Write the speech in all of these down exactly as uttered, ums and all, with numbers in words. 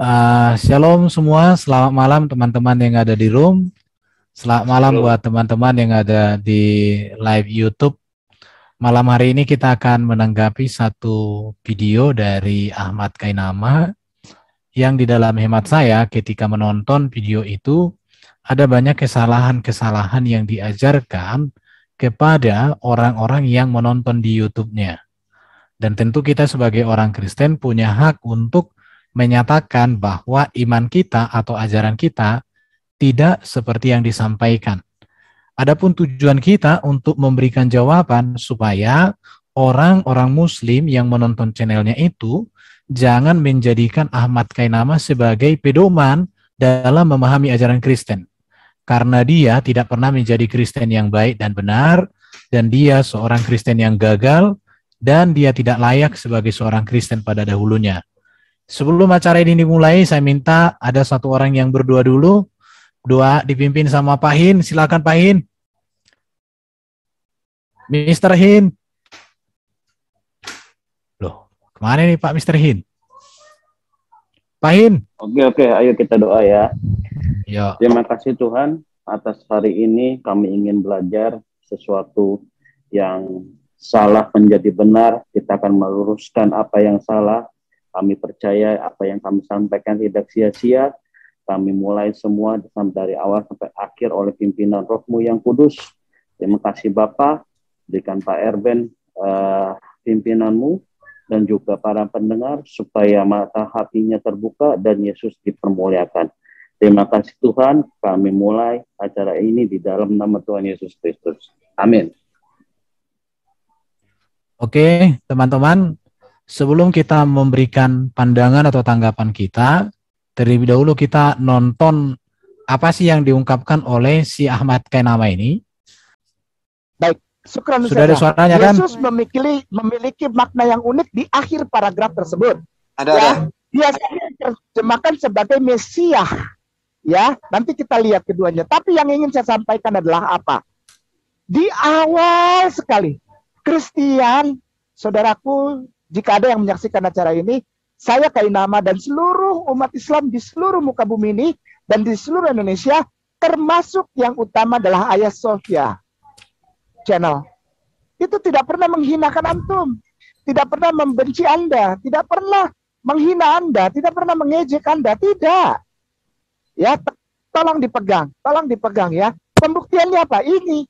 Uh, shalom semua, selamat malam teman-teman yang ada di room. Selamat malam Halo. Buat teman-teman yang ada di live YouTube. Malam hari ini kita akan menanggapi satu video dari Ahmad Kainama, yang di dalam hemat saya ketika menonton video itu ada banyak kesalahan-kesalahan yang diajarkan kepada orang-orang yang menonton di YouTube-nya. Dan tentu kita sebagai orang Kristen punya hak untuk menyatakan bahwa iman kita atau ajaran kita tidak seperti yang disampaikan. Adapun tujuan kita untuk memberikan jawaban supaya orang-orang Muslim yang menonton channelnya itu jangan menjadikan Ahmad Kainama sebagai pedoman dalam memahami ajaran Kristen, karena dia tidak pernah menjadi Kristen yang baik dan benar, dan dia seorang Kristen yang gagal, dan dia tidak layak sebagai seorang Kristen pada dahulunya. Sebelum acara ini dimulai, saya minta ada satu orang yang berdoa dulu. Doa dipimpin sama Pak Hin. Silakan Pak Hin. Mister Hin. Loh, kemana nih Pak Mister Hin? Pak Hin. Oke, oke. Ayo kita doa ya. Yo. Terima kasih Tuhan atas hari ini kami ingin belajar sesuatu yang salah menjadi benar. Kita akan meluruskan apa yang salah. Kami percaya apa yang kami sampaikan tidak sia-sia. Kami mulai semua dari awal sampai akhir oleh pimpinan Roh-Mu yang kudus. Terima kasih Bapak, berikan Pak Erben uh, pimpinan-Mu dan juga para pendengar supaya mata hatinya terbuka dan Yesus dipermuliakan. Terima kasih Tuhan, kami mulai acara ini di dalam nama Tuhan Yesus Kristus. Amin. Oke, teman-teman. Sebelum kita memberikan pandangan atau tanggapan kita, terlebih dahulu kita nonton apa sih yang diungkapkan oleh si Ahmad Kainama ini. Baik, syukran. Sudah ada suaranya kan? Yesus memiliki, memiliki makna yang unik di akhir paragraf tersebut. Ada, ya, ada. Biasanya diterjemahkan sebagai Mesiah. Ya, nanti kita lihat keduanya. Tapi yang ingin saya sampaikan adalah apa? Di awal sekali, Kristian, saudaraku, jika ada yang menyaksikan acara ini, saya Kainama dan seluruh umat Islam di seluruh muka bumi ini dan di seluruh Indonesia, termasuk yang utama adalah Ayah Sofia channel. Itu tidak pernah menghinakan antum, tidak pernah membenci Anda, tidak pernah menghina Anda, tidak pernah mengejek Anda, tidak. Ya, tolong dipegang, tolong dipegang ya. Pembuktiannya apa? Ini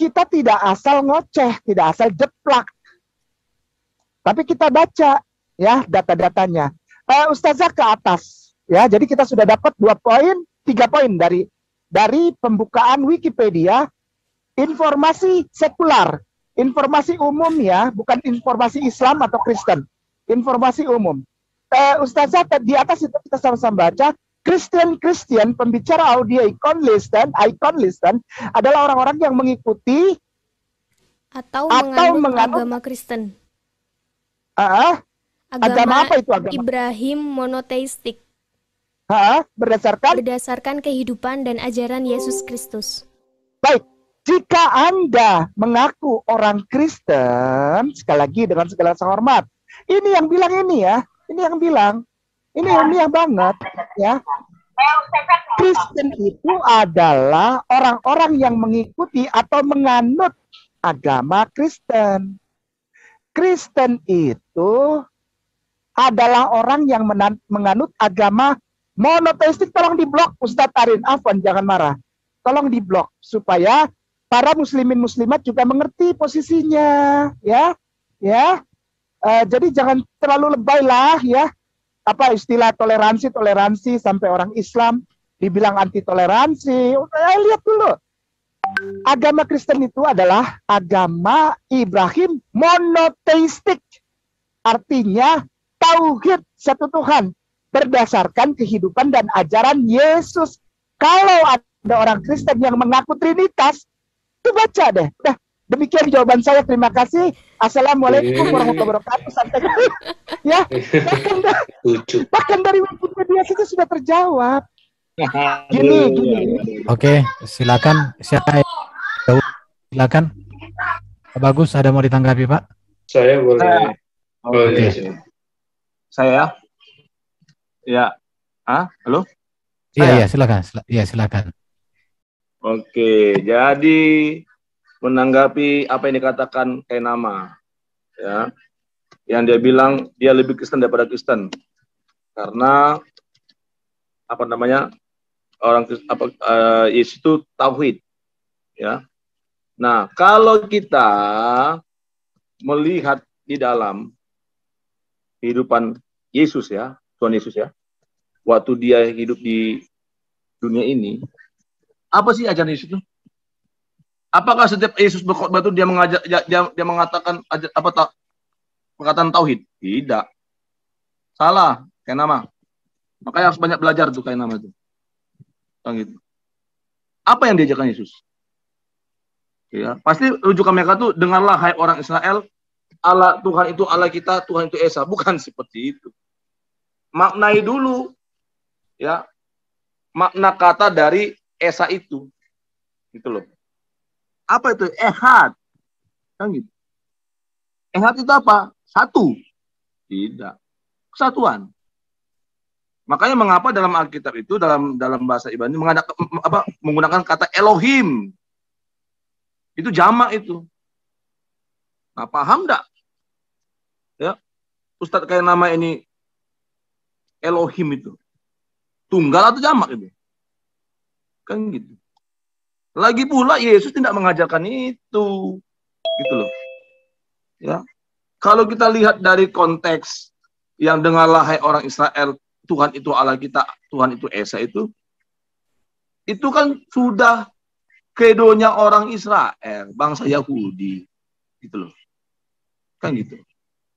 kita tidak asal ngoceh, tidak asal jeplak. Tapi kita baca ya data-datanya. Uh, Ustazah ke atas ya. Jadi kita sudah dapat dua poin, tiga poin dari dari pembukaan Wikipedia, informasi sekular, informasi umum ya, bukan informasi Islam atau Kristen, informasi umum. Uh, Ustazah di atas itu kita sama-sama baca. Christian Christian pembicara audio icon listen, icon listen adalah orang-orang yang mengikuti atau, atau menganut agama Kristen. Uh, agama, agama apa itu agama? Ibrahim monoteistik. Uh, berdasarkan berdasarkan kehidupan dan ajaran Yesus Kristus. Baik, jika Anda mengaku orang Kristen, sekali lagi dengan segala hormat, ini yang bilang ini ya, ini yang bilang, ini yang bilang banget ya. Kristen itu adalah orang-orang yang mengikuti atau menganut agama Kristen. Kristen itu adalah orang yang menganut agama monoteistik. Tolong diblok Ustadz Arin, afwan, jangan marah. Tolong diblok supaya para muslimin muslimat juga mengerti posisinya, ya, ya. Uh, jadi jangan terlalu lebay lah, ya. Apa istilah toleransi toleransi sampai orang Islam dibilang anti toleransi? Eh, lihat dulu. Agama Kristen itu adalah agama Ibrahim monoteistik. Artinya Tauhid satu Tuhan berdasarkan kehidupan dan ajaran Yesus. Kalau ada orang Kristen yang mengaku Trinitas, itu baca deh. Nah, demikian jawaban saya. Terima kasih. Assalamualaikum warahmatullahi wabarakatuh. Sampai ya, bahkan, da bahkan dari Wikipedia itu sudah terjawab. Gini, gini. Oke, silakan. Siapa? Silakan. Pak Bagus, ada mau ditanggapi Pak? Saya boleh. Saya. Boleh. Okay. Saya. Ya, Ah, halo? Iya, iya, silakan. Iya, silakan. Oke, jadi menanggapi apa yang dikatakan Kainama, ya, yang dia bilang dia lebih Kristen daripada Kristen, karena apa namanya orang apa uh, Yesus itu Tauhid, ya. Nah, kalau kita melihat di dalam kehidupan Yesus, ya, Tuhan Yesus, ya, waktu dia hidup di dunia ini, apa sih ajaran Yesus itu? Apakah setiap Yesus berkhotbah itu dia mengajak, dia, dia mengatakan apa tak perkataan tauhid? Tidak. Salah, Kainama. Makanya harus banyak belajar tuh Kainama itu. Gitu. Apa yang diajarkan Yesus? Ya, pasti rujukan mereka tuh dengarlah hai orang Israel, Allah Tuhan itu Allah kita, Tuhan itu Esa. Bukan seperti itu. Maknai dulu, ya, makna kata dari Esa itu. Gitu loh. Apa itu ehad? Kan gitu. Ehad itu apa? Satu. Tidak. Kesatuan. Makanya mengapa dalam Alkitab itu dalam dalam bahasa Ibrani mengadakan apa menggunakan kata Elohim. Itu jamak itu. Nah, paham enggak? Ya. Ustadz kayak nama ini Elohim itu. Tunggal atau jamak itu? Kan gitu. Lagi pula Yesus tidak mengajarkan itu, gitu loh. Ya, kalau kita lihat dari konteks yang dengarlah hai orang Israel, Tuhan itu Allah kita, Tuhan itu Esa itu, itu kan sudah kedonya orang Israel, bangsa Yahudi, gitu loh. Kan gitu.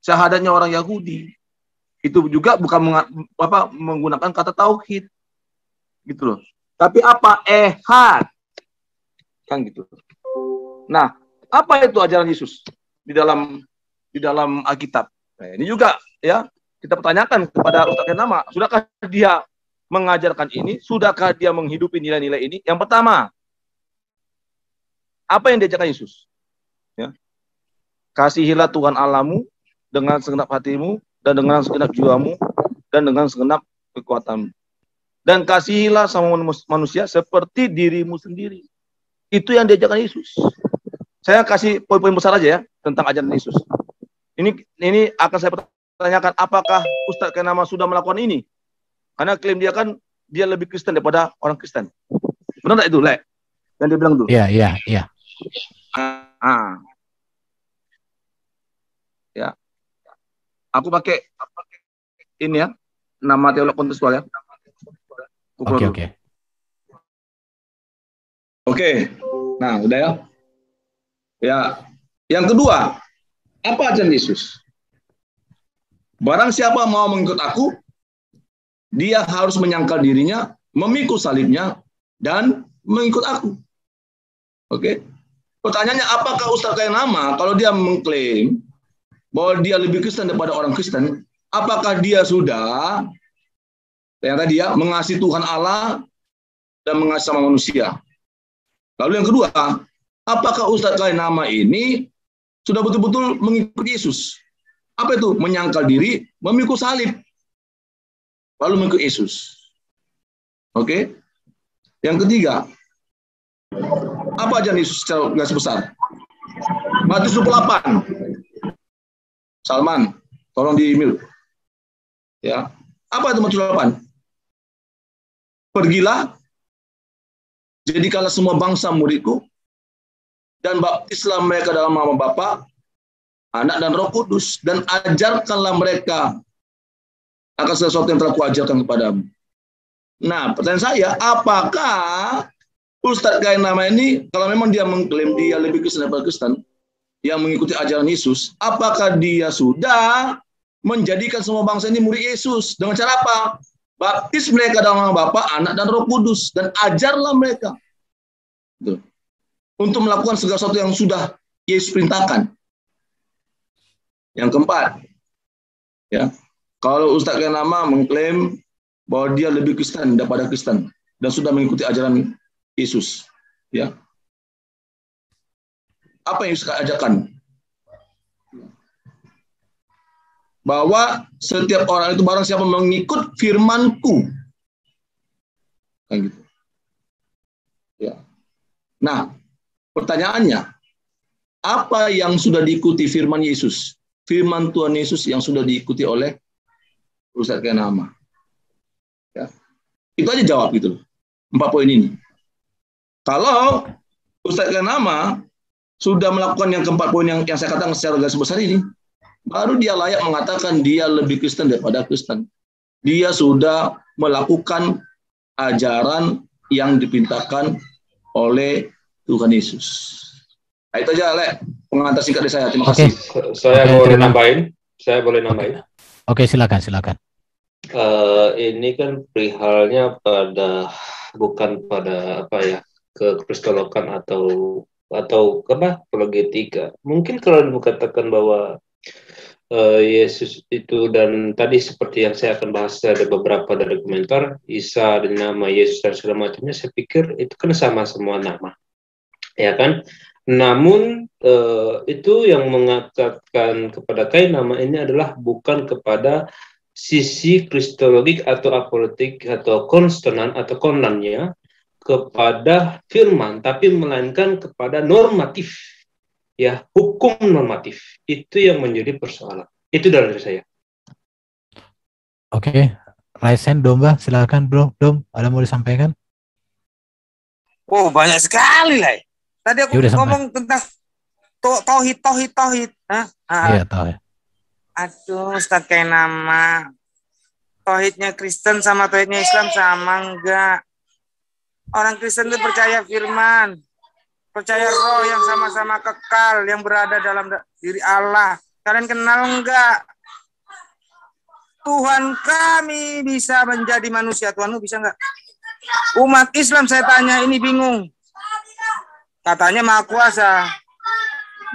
Syahadatnya orang Yahudi itu juga bukan apa, menggunakan kata tauhid, gitu loh. Tapi apa ehad? Kan gitu. Nah, apa itu ajaran Yesus di dalam di dalam Alkitab? Nah, ini juga ya kita pertanyakan kepada Ustaz Kainama, sudahkah dia mengajarkan ini? Sudahkah dia menghidupi nilai-nilai ini? Yang pertama, apa yang diajarkan Yesus? Ya. Kasihilah Tuhan Allahmu dengan segenap hatimu dan dengan segenap jiwamu dan dengan segenap kekuatanmu. Dan kasihilah sama manusia seperti dirimu sendiri. Itu yang diajarkan Yesus. Saya kasih poin-poin besar aja ya tentang ajaran Yesus. Ini ini akan saya pertanyakan apakah Ustadz Kainama sudah melakukan ini? Karena klaim dia kan dia lebih Kristen daripada orang Kristen. Benar nggak itu, Le? Yang dia bilang tuh? Iya, iya, iya. Ah. Ya. Aku pakai ini ya, nama teolog kontekstual ya. Oke, okay, oke. Okay. Oke, nah udah ya. Ya, yang kedua, apa ajaran Yesus? Barang siapa mau mengikut aku, dia harus menyangkal dirinya, memikul salibnya, dan mengikut aku. Oke, pertanyaannya apakah Ustaz Kainama kalau dia mengklaim bahwa dia lebih Kristen daripada orang Kristen, apakah dia sudah yang tadi ya mengasihi Tuhan Allah dan mengasihi sama manusia? Lalu yang kedua, apakah Ustadz Kainama ini sudah betul-betul mengikuti Yesus? Apa itu? Menyangkal diri, memikul salib, lalu mengikuti Yesus. Oke? Yang ketiga, apa ajaran Yesus secara garis besar? Matius dua puluh delapan. Salman, tolong di-mute. Ya. Apa itu Matius dua puluh delapan? Pergilah, jadikanlah semua bangsa muridku, dan baptislah mereka dalam nama Bapa, Anak, dan Roh Kudus, dan ajarkanlah mereka akan sesuatu yang telah kuajarkan kepadamu. Nah, pertanyaan saya, apakah Ustadz Kainama ini, kalau memang dia mengklaim dia lebih Kristen daripada Kristen, yang mengikuti ajaran Yesus, apakah dia sudah menjadikan semua bangsa ini murid Yesus? Dengan cara apa? Baptis mereka dalam nama Bapa, Anak, dan Roh Kudus, dan ajarlah mereka tuh, untuk melakukan segala sesuatu yang sudah Yesus perintahkan. Yang keempat, ya, kalau Ustadz Kainama mengklaim bahwa dia lebih Kristen daripada Kristen dan sudah mengikuti ajaran Yesus, ya, apa yang Yesus ajarkan? Bahwa setiap orang itu barang siapa mengikut firmanku Kayak gitu. Ya. Nah, pertanyaannya, apa yang sudah diikuti firman Yesus? Firman Tuhan Yesus yang sudah diikuti oleh Ustaz Kainama. Ya. Itu aja jawab gitu loh. Empat poin ini. Kalau Ustaz Kainama sudah melakukan yang keempat poin yang, yang saya katakan secara garis besar ini, baru dia layak mengatakan dia lebih Kristen daripada Kristen. Dia sudah melakukan ajaran yang dipintakan oleh Tuhan Yesus. Nah, itu aja, Lek. Pengantar singkat dari saya. Terima kasih. Okay. Saya okay, boleh nambahin. Saya boleh nambahin. Oke, okay, silakan, silakan. Uh, ini kan perihalnya pada bukan pada apa ya kekristolokan atau atau apa apologetika. Mungkin kalau dikatakan bahwa uh, Yesus itu dan tadi seperti yang saya akan bahas ada beberapa dari komentar Isa dan nama Yesus dan segala macamnya. Saya pikir itu kan sama semua nama, ya kan? Namun eh, itu yang mengatakan kepada Kainama ini adalah bukan kepada sisi kristologik atau apolitik atau konstenan atau konannya kepada firman, tapi melainkan kepada normatif, ya hukum normatif. Itu yang menjadi persoalan. Itu dari saya. Oke, raise hand Domba, silakan Bro Dom, ada mau disampaikan? Oh banyak sekali lah. Tadi aku ya ngomong sampai tentang tauhid, tauhid, tauhid. Hah? Iya, tauhid. Aduh, Ustaz Kainama. Tauhidnya Kristen sama tauhidnya Islam sama enggak? Orang Kristen itu percaya firman. Percaya roh yang sama-sama kekal, yang berada dalam diri Allah. Kalian kenal enggak? Tuhan kami bisa menjadi manusia. Tuhanmu bisa enggak? Umat Islam saya tanya, ini bingung. Katanya Maha Kuasa,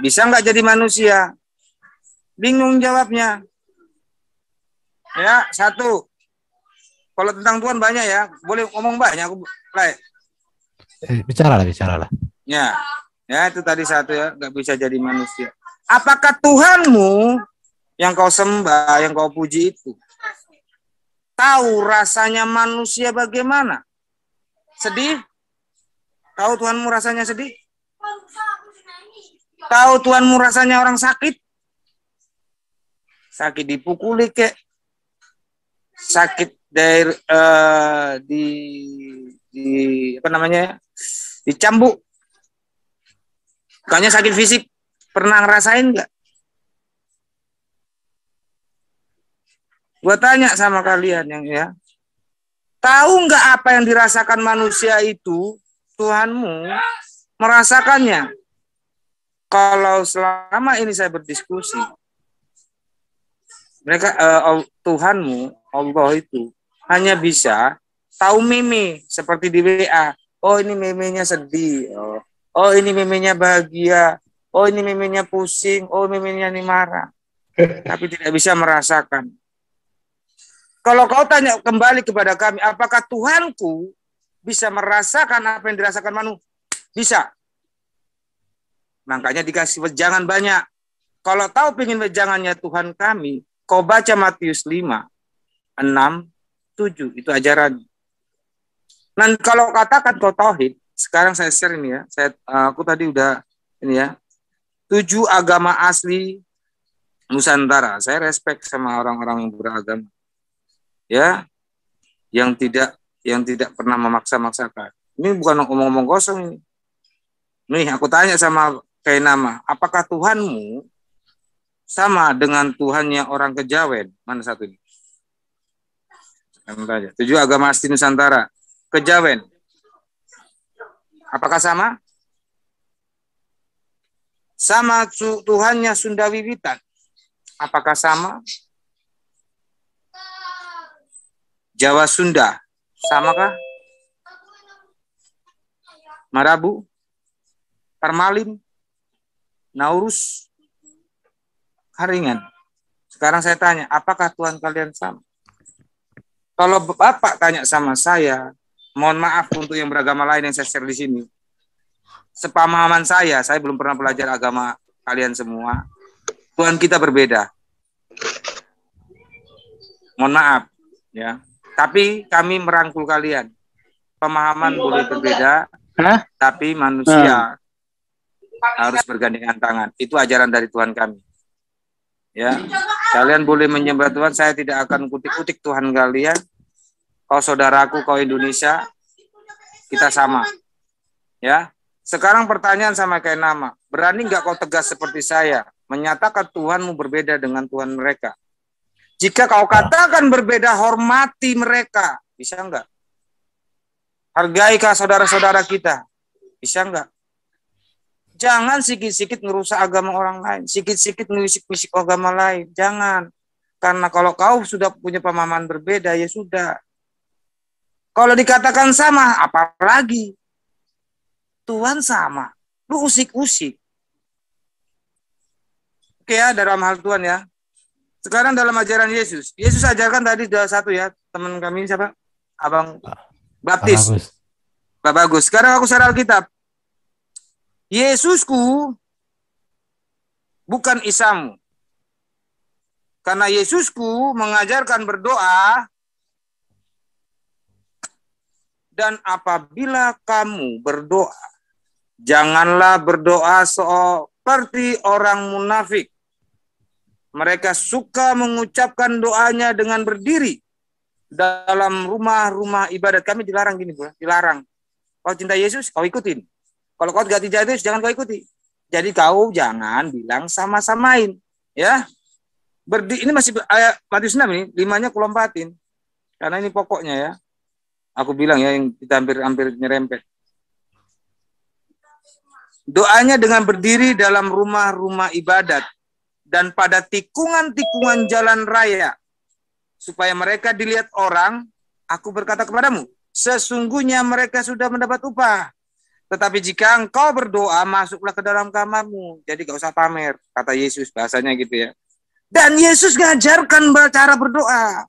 bisa nggak jadi manusia? Bingung jawabnya. Ya, satu. Kalau tentang Tuhan banyak ya, boleh ngomong banyak. Aku like. Bicaralah, bicaralah. Ya, ya itu tadi satu ya, nggak bisa jadi manusia. Apakah Tuhanmu yang kau sembah, yang kau puji itu tahu rasanya manusia bagaimana? Sedih? Tahu Tuhanmu rasanya sedih? Tahu Tuhanmu rasanya orang sakit? Sakit dipukuli kek, sakit dari uh, di di apa namanya? Dicambuk. Bukannya sakit fisik. Pernah ngerasain nggak? Gua tanya sama kalian yang ya. Tahu nggak apa yang dirasakan manusia itu? Tuhanmu merasakannya. Kalau selama ini saya berdiskusi, mereka uh, Tuhanmu Allah itu hanya bisa tahu meme seperti di W A. Oh ini memenya sedih. Oh, oh ini memenya bahagia. Oh ini memenya pusing. Oh memenya ini marah. Tapi tidak bisa merasakan. Kalau kau tanya kembali kepada kami, apakah Tuhanku bisa merasakan apa yang dirasakan manusia? Bisa. Makanya dikasih wejangan banyak. Kalau tahu pengen wejangannya Tuhan kami, kau baca Matius lima, enam, tujuh. Itu ajaran. Dan kalau katakan kau tauhid, sekarang saya share ini ya. Saya, aku tadi udah ini ya. Tujuh agama asli Nusantara. Saya respect sama orang-orang yang beragama. Ya. Yang tidak yang tidak pernah memaksa-maksakan. Ini bukan ngomong-ngomong kosong ini. Nih, aku tanya sama Kainama, apakah Tuhanmu sama dengan Tuhannya orang Kejawen? Mana satu ini? Tujuh agama asli Nusantara. Kejawen. Apakah sama? Sama Tuhannya Sunda Wiwitan. Apakah sama? Jawa Sunda. Sama kah? Marabu? Parmalin? Naurus? Haringan? Sekarang saya tanya, apakah Tuhan kalian sama? Kalau Bapak tanya sama saya, mohon maaf untuk yang beragama lain yang saya share di sini. Sepemahaman saya, saya belum pernah belajar agama kalian semua. Tuhan kita berbeda. Mohon maaf, ya. Tapi kami merangkul kalian. pemahaman boleh berbeda, hah? Tapi manusia hmm. harus bergandengan tangan. Itu ajaran dari Tuhan kami. Ya, kalian boleh menyembah Tuhan, saya tidak akan kutik-kutik Tuhan kalian. Kau saudaraku, kau Indonesia, kita sama. Ya, sekarang pertanyaan sama Kainama, berani nggak kau tegas seperti saya, menyatakan Tuhanmu berbeda dengan Tuhan mereka? Jika kau katakan berbeda, hormati mereka. Bisa enggak? Hargaikah saudara-saudara kita? Bisa enggak? Jangan sikit-sikit merusak agama orang lain. Sikit-sikit merisik-risik agama lain. Jangan. Karena kalau kau sudah punya pemahaman berbeda, ya sudah. Kalau dikatakan sama, apa lagi? Tuhan sama. Lu usik-usik. Oke ya, dalam hal Tuhan ya. Sekarang dalam ajaran Yesus, Yesus ajarkan tadi sudah satu ya, teman kami siapa? Abang Baptis. Pak Bagus. Pak Bagus. Sekarang aku share Alkitab. Yesusku bukan Isamu. Karena Yesusku mengajarkan berdoa, dan apabila kamu berdoa, janganlah berdoa seperti orang munafik. Mereka suka mengucapkan doanya dengan berdiri dalam rumah-rumah ibadat. Kami dilarang gini, Bu. Dilarang. Kau cinta Yesus, kau ikutin. Kalau kau tidak cinta Yesus, jangan kau ikuti. Jadi kau jangan bilang sama-samain, ya. Berdi ini masih ayat Matius enam ini, limanya kulompatin. Karena ini pokoknya ya. Aku bilang ya yang kita hampir-hampir nyerempet. Doanya dengan berdiri dalam rumah-rumah ibadat dan pada tikungan-tikungan jalan raya, supaya mereka dilihat orang. Aku berkata kepadamu, sesungguhnya mereka sudah mendapat upah. Tetapi jika engkau berdoa, masuklah ke dalam kamarmu. Jadi gak usah pamer, kata Yesus, bahasanya gitu ya. Dan Yesus ngajarkan cara berdoa.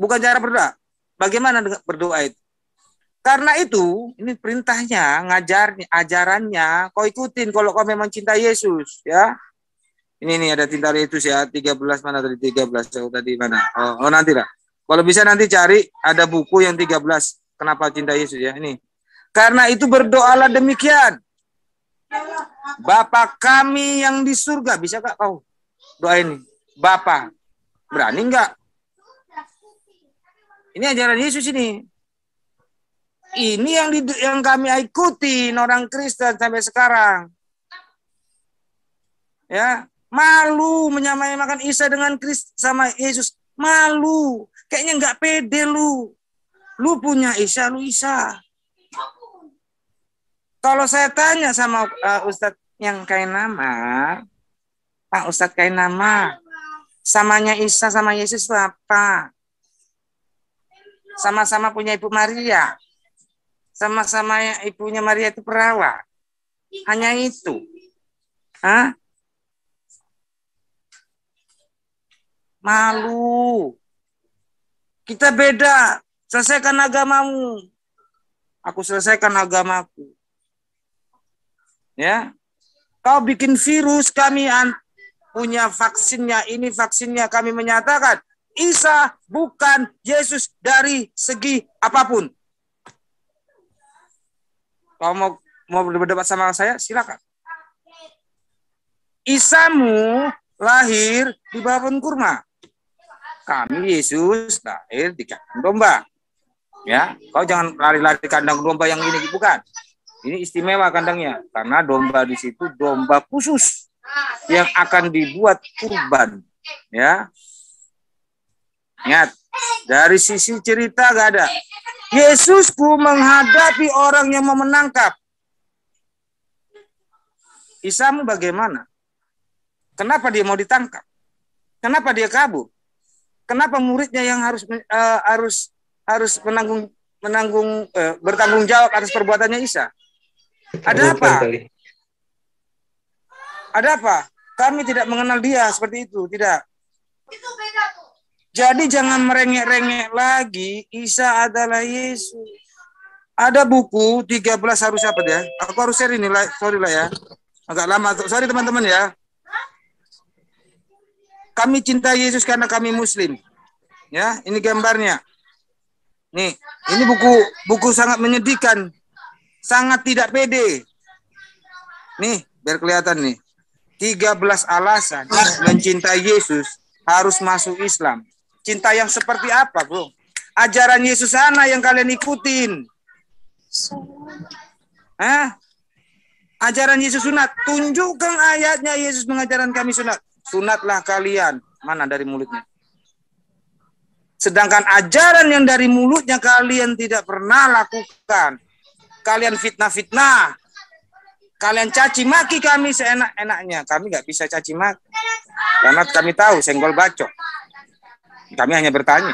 Bukan cara berdoa, bagaimana berdoa itu. Karena itu, ini perintahnya, ngajarnya, ajarannya, kau ikutin kalau kau memang cinta Yesus, ya. Ini nih ada tinta Yesus ya, tiga belas mana tadi, tiga belas jauh tadi mana, oh, oh nanti lah. Kalau bisa nanti cari, ada buku yang tiga belas, kenapa cinta Yesus ya, ini. Karena itu berdoalah demikian. Bapa kami yang di surga, bisa gak kau doa ini? Bapa, berani gak? Ini ajaran Yesus ini. Ini yang, di, yang kami ikuti orang Kristen sampai sekarang. Ya, malu menyamai makan Isa dengan Kristus sama Yesus. Malu, kayaknya nggak pede lu. Lu punya Isa, lu Isa. Kalau saya tanya sama uh, Ustadz yang Kainama, Pak Ustadz Kainama, samanya Isa sama Yesus itu apa? Sama-sama punya Ibu Maria. Sama-sama ibunya Maria itu perawan. Hanya itu. Hah? Malu. Kita beda. Selesaikan agamamu. Aku selesaikan agamaku. Ya. Kau bikin virus, kami punya vaksinnya. Ini vaksinnya, kami menyatakan Isa bukan Yesus dari segi apapun. Kau mau mau berdebat sama saya, silakan. Isamu lahir di bawah pohon kurma. Kami Yesus lahir di kandang domba. Ya, kau jangan lari-lari kandang domba yang ini, bukan. Ini istimewa kandangnya, karena domba di situ domba khusus yang akan dibuat kurban. Ya, ingat dari sisi cerita gak ada. Yesusku menghadapi orang yang mau menangkap. Isamu bagaimana? Kenapa dia mau ditangkap? Kenapa dia kabur? Kenapa muridnya yang harus uh, harus harus menanggung menanggung uh, bertanggung jawab atas perbuatannya Isa? Ada apa? Ada apa? Kami tidak mengenal dia seperti itu, tidak. Itu beda tuh. Jadi jangan merengek-rengek lagi, Isa adalah Yesus. Ada buku tiga belas harus apa ya? Aku harus share ini, sorry lah ya. Agak lama, sorry teman-teman ya. Kami cinta Yesus karena kami Muslim. Ya, ini gambarnya. Nih, ini buku buku sangat menyedihkan. Sangat tidak pede. Nih, biar kelihatan nih. tiga belas alasan mencintai Yesus harus masuk Islam. Cinta yang seperti apa, Bro? Ajaran Yesus sana yang kalian ikutin. Hah? Ajaran Yesus sunat. Tunjukkan ayatnya Yesus mengajarkan kami sunat. Sunatlah kalian. Mana dari mulutnya? Sedangkan ajaran yang dari mulutnya kalian tidak pernah lakukan. Kalian fitnah-fitnah. Kalian caci maki kami seenak-enaknya. Kami nggak bisa caci maki. Karena kami tahu senggol bacok. Kami hanya bertanya.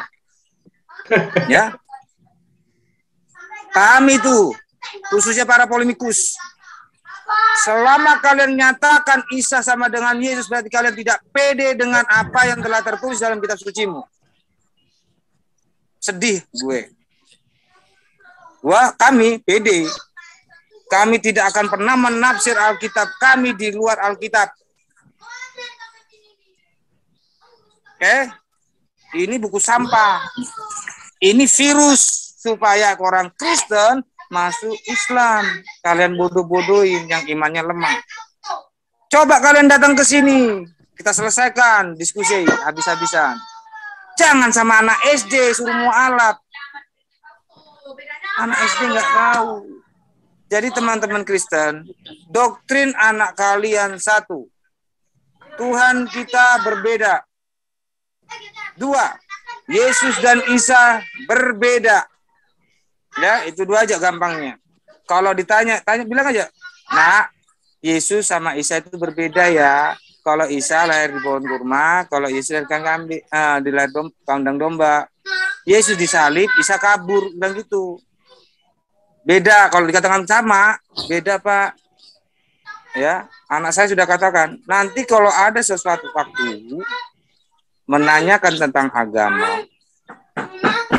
Ya. Kami tuh, khususnya para polemikus. Selama kalian nyatakan Isa sama dengan Yesus, berarti kalian tidak pede dengan apa yang telah tertulis dalam kitab sucimu. Sedih gue. Wah, kami pede. Kami tidak akan pernah menafsir Alkitab kami di luar Alkitab. Oke? Ini buku sampah. Ini virus. Supaya orang Kristen masuk Islam. Kalian bodoh-bodohin yang imannya lemah. Coba kalian datang ke sini. Kita selesaikan diskusi habis-habisan. Jangan sama anak S D suruh mualaf. Anak S D nggak tahu. Jadi teman-teman Kristen, doktrin anak kalian satu. Tuhan kita berbeda. Dua, Yesus dan Isa berbeda. Ya, itu dua aja gampangnya. Kalau ditanya, tanya bilang aja, "Nak, Yesus sama Isa itu berbeda ya. Kalau Isa lahir di pohon kurma, kalau Yesus lahir kambing, eh, di lahir dom, kandang domba. Yesus disalib, Isa kabur." Bilang gitu. Beda, kalau dikatakan sama, beda, Pak. Ya, anak saya sudah katakan, nanti kalau ada sesuatu waktu menanyakan tentang agama,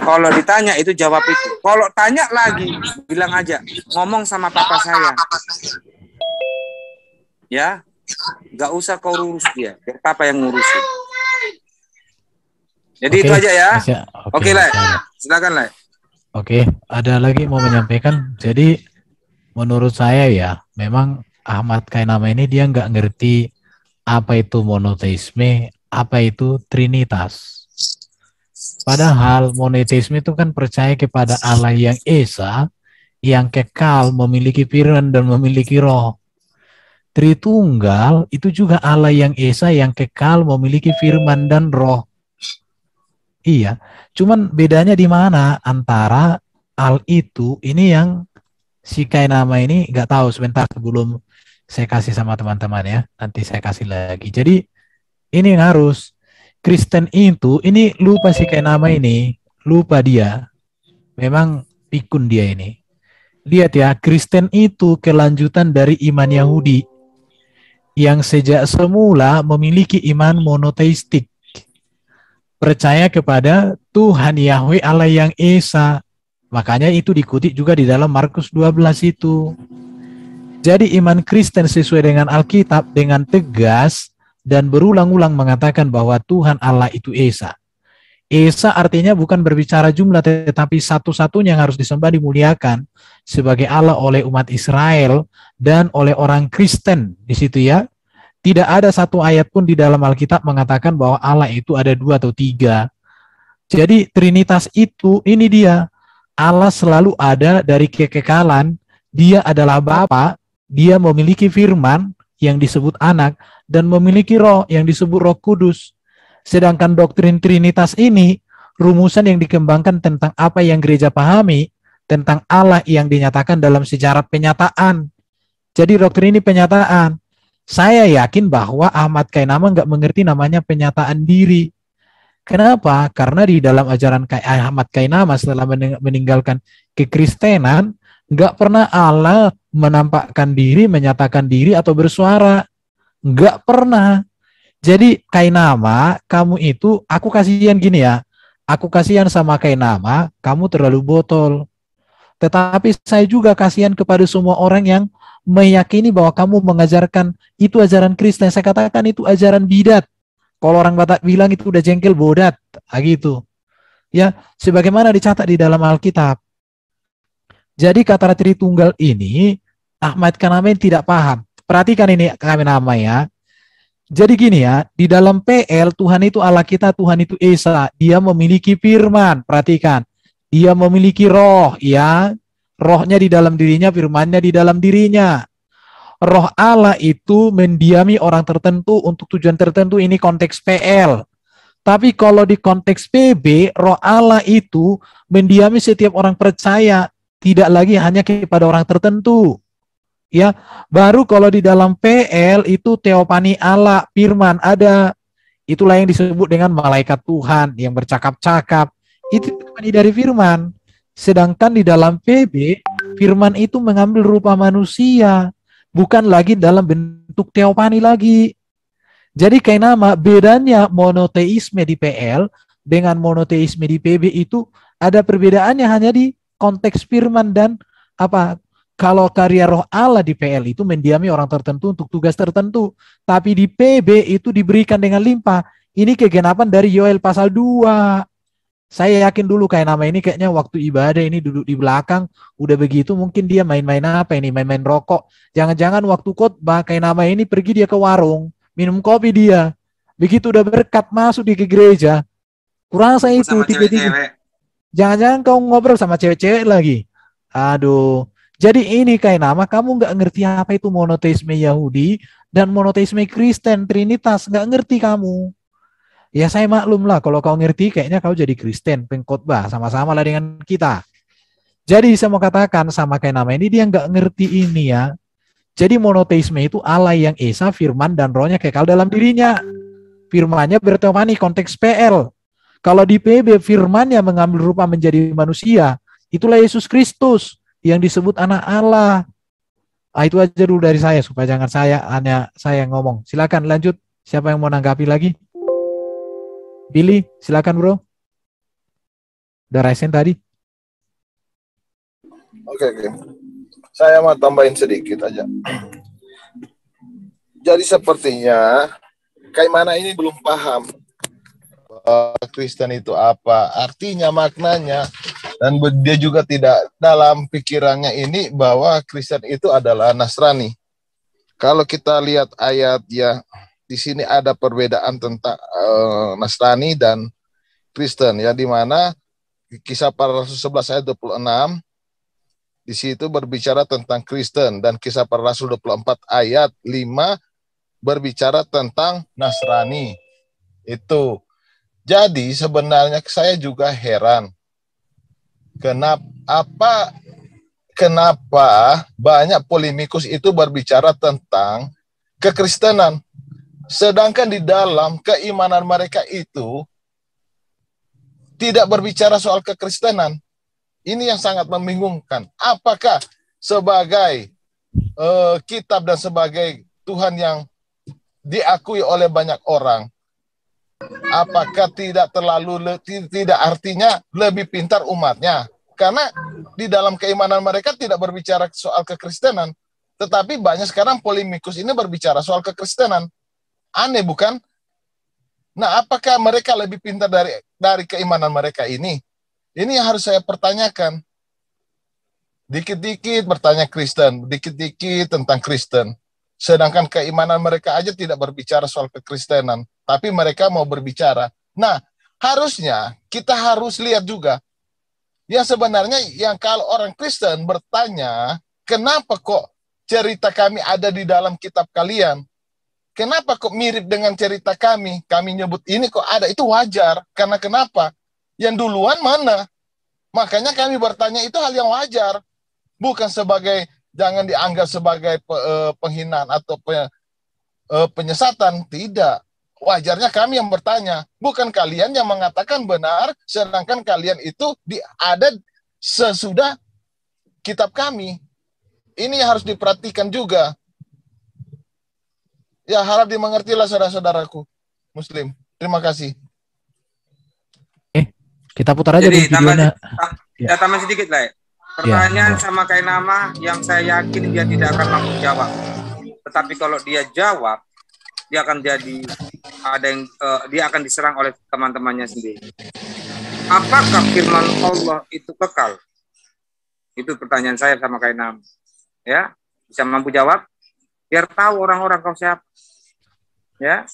kalau ditanya itu jawab itu. Kalau tanya lagi, bilang aja, ngomong sama papa saya. Ya, nggak usah kau urus dia, biar papa yang ngurusin. Jadi okay, itu aja ya. Oke, okay, okay, Lai. Silakan, Lai. Oke, okay, ada lagi mau menyampaikan. Jadi menurut saya ya, memang Ahmad Kainama ini dia nggak ngerti apa itu monoteisme, apa itu trinitas. Padahal monoteisme itu kan percaya kepada Allah yang esa, yang kekal, memiliki firman dan memiliki roh. Tritunggal itu juga Allah yang esa, yang kekal, memiliki firman dan roh. Iya, cuman bedanya di mana antara al itu ini yang si Kainama ini nggak tahu. Sebentar sebelum saya kasih sama teman-teman ya, nanti saya kasih lagi. Jadi ini harus Kristen itu, ini lupa si Kainama ini, lupa dia, memang pikun dia ini. Lihat ya, Kristen itu kelanjutan dari iman Yahudi, yang sejak semula memiliki iman monoteistik, percaya kepada Tuhan Yahweh Allah yang Esa. Makanya itu dikutip juga di dalam Markus dua belas itu. Jadi iman Kristen sesuai dengan Alkitab dengan tegas, dan berulang-ulang mengatakan bahwa Tuhan Allah itu Esa. Esa artinya bukan berbicara jumlah, tetapi satu-satunya yang harus disembah dimuliakan sebagai Allah oleh umat Israel dan oleh orang Kristen di situ ya. Tidak ada satu ayat pun di dalam Alkitab mengatakan bahwa Allah itu ada dua atau tiga. Jadi Trinitas itu ini dia. Allah selalu ada dari kekekalan. Dia adalah Bapa. Dia memiliki firman yang disebut anak, dan memiliki roh yang disebut Roh Kudus. Sedangkan doktrin Trinitas ini rumusan yang dikembangkan tentang apa yang gereja pahami tentang Allah yang dinyatakan dalam sejarah penyataan. Jadi doktrin ini penyataan. Saya yakin bahwa Ahmad Kainama nggak mengerti namanya penyataan diri. Kenapa? Karena di dalam ajaran Ahmad Kainama setelah meninggalkan kekristenan, nggak pernah Allah menampakkan diri, menyatakan diri, atau bersuara. Nggak pernah. Jadi Kainama, kamu itu, aku kasihan gini ya, aku kasihan sama Kainama, kamu terlalu botol. Tetapi saya juga kasihan kepada semua orang yang meyakini bahwa kamu mengajarkan itu ajaran Kristen. Saya katakan itu ajaran bidat. Kalau orang Batak bilang itu udah jengkel bodat, gitu. ya, sebagaimana dicatat di dalam Alkitab. Jadi kata Tritunggal ini Ahmad Kainama tidak paham. Perhatikan ini Kainama ya. Jadi gini ya, di dalam P L Tuhan itu Allah kita, Tuhan itu Esa, Dia memiliki firman. Perhatikan, Dia memiliki roh ya. Rohnya di dalam dirinya, firmannya di dalam dirinya. Roh Allah itu mendiami orang tertentu untuk tujuan tertentu, ini konteks P L. Tapi kalau di konteks P B, roh Allah itu mendiami setiap orang percaya, tidak lagi hanya kepada orang tertentu. Ya, baru kalau di dalam P L itu teopani Allah, firman ada. Itulah yang disebut dengan malaikat Tuhan yang bercakap-cakap. Itu teopani dari firman. Sedangkan di dalam P B, firman itu mengambil rupa manusia, bukan lagi dalam bentuk teopani lagi. Jadi Kainama, bedanya monoteisme di P L dengan monoteisme di P B itu ada perbedaannya hanya di konteks firman dan apa? Kalau karya roh Allah di P L itu mendiami orang tertentu untuk tugas tertentu. Tapi di P B itu diberikan dengan limpah. Ini kegenapan dari Yoel pasal dua. Saya yakin dulu Kainama ini kayaknya waktu ibadah ini duduk di belakang. Udah begitu mungkin dia main-main apa ini? Main-main rokok. Jangan-jangan waktu khotbah Kainama ini pergi dia ke warung. Minum kopi dia. Begitu udah berkat masuk di ke gereja. Kurang saya itu tiba-tiba. Jangan-jangan kau ngobrol sama cewek-cewek lagi. Aduh. Jadi ini Kainama, kamu nggak ngerti apa itu monoteisme Yahudi dan monoteisme Kristen, Trinitas, nggak ngerti kamu. Ya saya maklum lah, kalau kau ngerti kayaknya kau jadi Kristen, pengkhotbah, sama-sama lah dengan kita. Jadi saya mau katakan sama Kainama ini, dia nggak ngerti ini ya. Jadi monoteisme itu Allah yang Esa, firman, dan rohnya kekal dalam dirinya. Firmannya berteopani, konteks P L. Kalau di P B, firmannya mengambil rupa menjadi manusia. Itulah Yesus Kristus yang disebut anak Allah. Ah, itu aja dulu dari saya supaya jangan saya hanya saya yang ngomong. Silakan lanjut. Siapa yang mau nanggapi lagi? Billy, silakan bro. Udah resen tadi. Oke oke. Saya mau tambahin sedikit aja. Jadi sepertinya Kainama ini belum paham Kristen itu apa artinya, maknanya, dan dia juga tidak dalam pikirannya ini bahwa Kristen itu adalah Nasrani. Kalau kita lihat ayat ya, di sini ada perbedaan tentang uh, Nasrani dan Kristen ya, di mana Kisah Para Rasul sebelas ayat dua puluh enam di situ berbicara tentang Kristen, dan Kisah Para Rasul dua puluh empat ayat lima berbicara tentang Nasrani. Itu jadi sebenarnya saya juga heran kenapa apa kenapa banyak polemikus itu berbicara tentang kekristenan, sedangkan di dalam keimanan mereka itu tidak berbicara soal kekristenan. Ini yang sangat membingungkan. Apakah sebagai uh, kitab dan sebagai Tuhan yang diakui oleh banyak orang, apakah tidak terlalu, tidak artinya lebih pintar umatnya? Karena di dalam keimanan mereka tidak berbicara soal kekristenan, tetapi banyak sekarang polemikus ini berbicara soal kekristenan. Aneh bukan? Nah, apakah mereka lebih pintar dari dari keimanan mereka ini? Ini yang harus saya pertanyakan. Dikit-dikit bertanya Kristen, dikit-dikit tentang Kristen. Sedangkan keimanan mereka aja tidak berbicara soal kekristenan, tapi mereka mau berbicara. Nah, harusnya kita harus lihat juga yang sebenarnya, yang kalau orang Kristen bertanya, kenapa kok cerita kami ada di dalam kitab kalian? Kenapa kok mirip dengan cerita kami? Kami nyebut ini kok ada, itu wajar. Karena kenapa? Yang duluan mana? Makanya kami bertanya itu hal yang wajar. Bukan sebagai, jangan dianggap sebagai penghinaan atau penyesatan. Tidak. Wajarnya kami yang bertanya. Bukan kalian yang mengatakan benar, sedangkan kalian itu ada sesudah kitab kami. Ini harus diperhatikan juga. Ya, harap dimengertilah saudara-saudaraku Muslim. Terima kasih. Eh, kita putar aja dulu videonya. Ya, tambah sedikit lah ya. Pertanyaan ya, sama Kainama yang saya yakin dia tidak akan mampu jawab. Tetapi kalau dia jawab, dia akan jadi ada yang uh, dia akan diserang oleh teman-temannya sendiri. apakah firman Allah itu kekal? Itu pertanyaan saya sama Kainam. Ya, bisa mampu jawab? Biar tahu orang-orang kau siapa. Ya.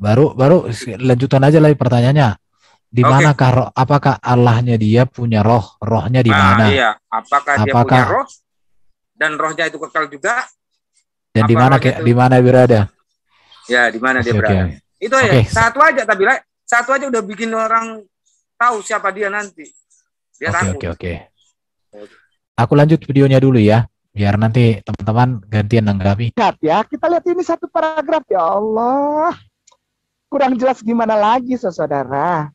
Baru baru lanjutan aja lagi pertanyaannya. Di manakah, okay. Apakah Allahnya dia punya roh? Rohnya di mana? Nah, iya. Apakah, apakah dia punya roh? Dan rohnya itu kekal juga? Dan di mana di mana berada? Ya, di mana dia okay, berada? Okay. Itu aja. Okay. Satu aja tapi lah. Satu aja udah bikin orang tahu siapa dia nanti. Dia takut. Oke, oke, oke. Aku lanjut videonya dulu ya, biar nanti teman-teman gantian nanggapi. Lihat ya, kita lihat ini satu paragraf, ya Allah. Kurang jelas gimana lagi, saudara.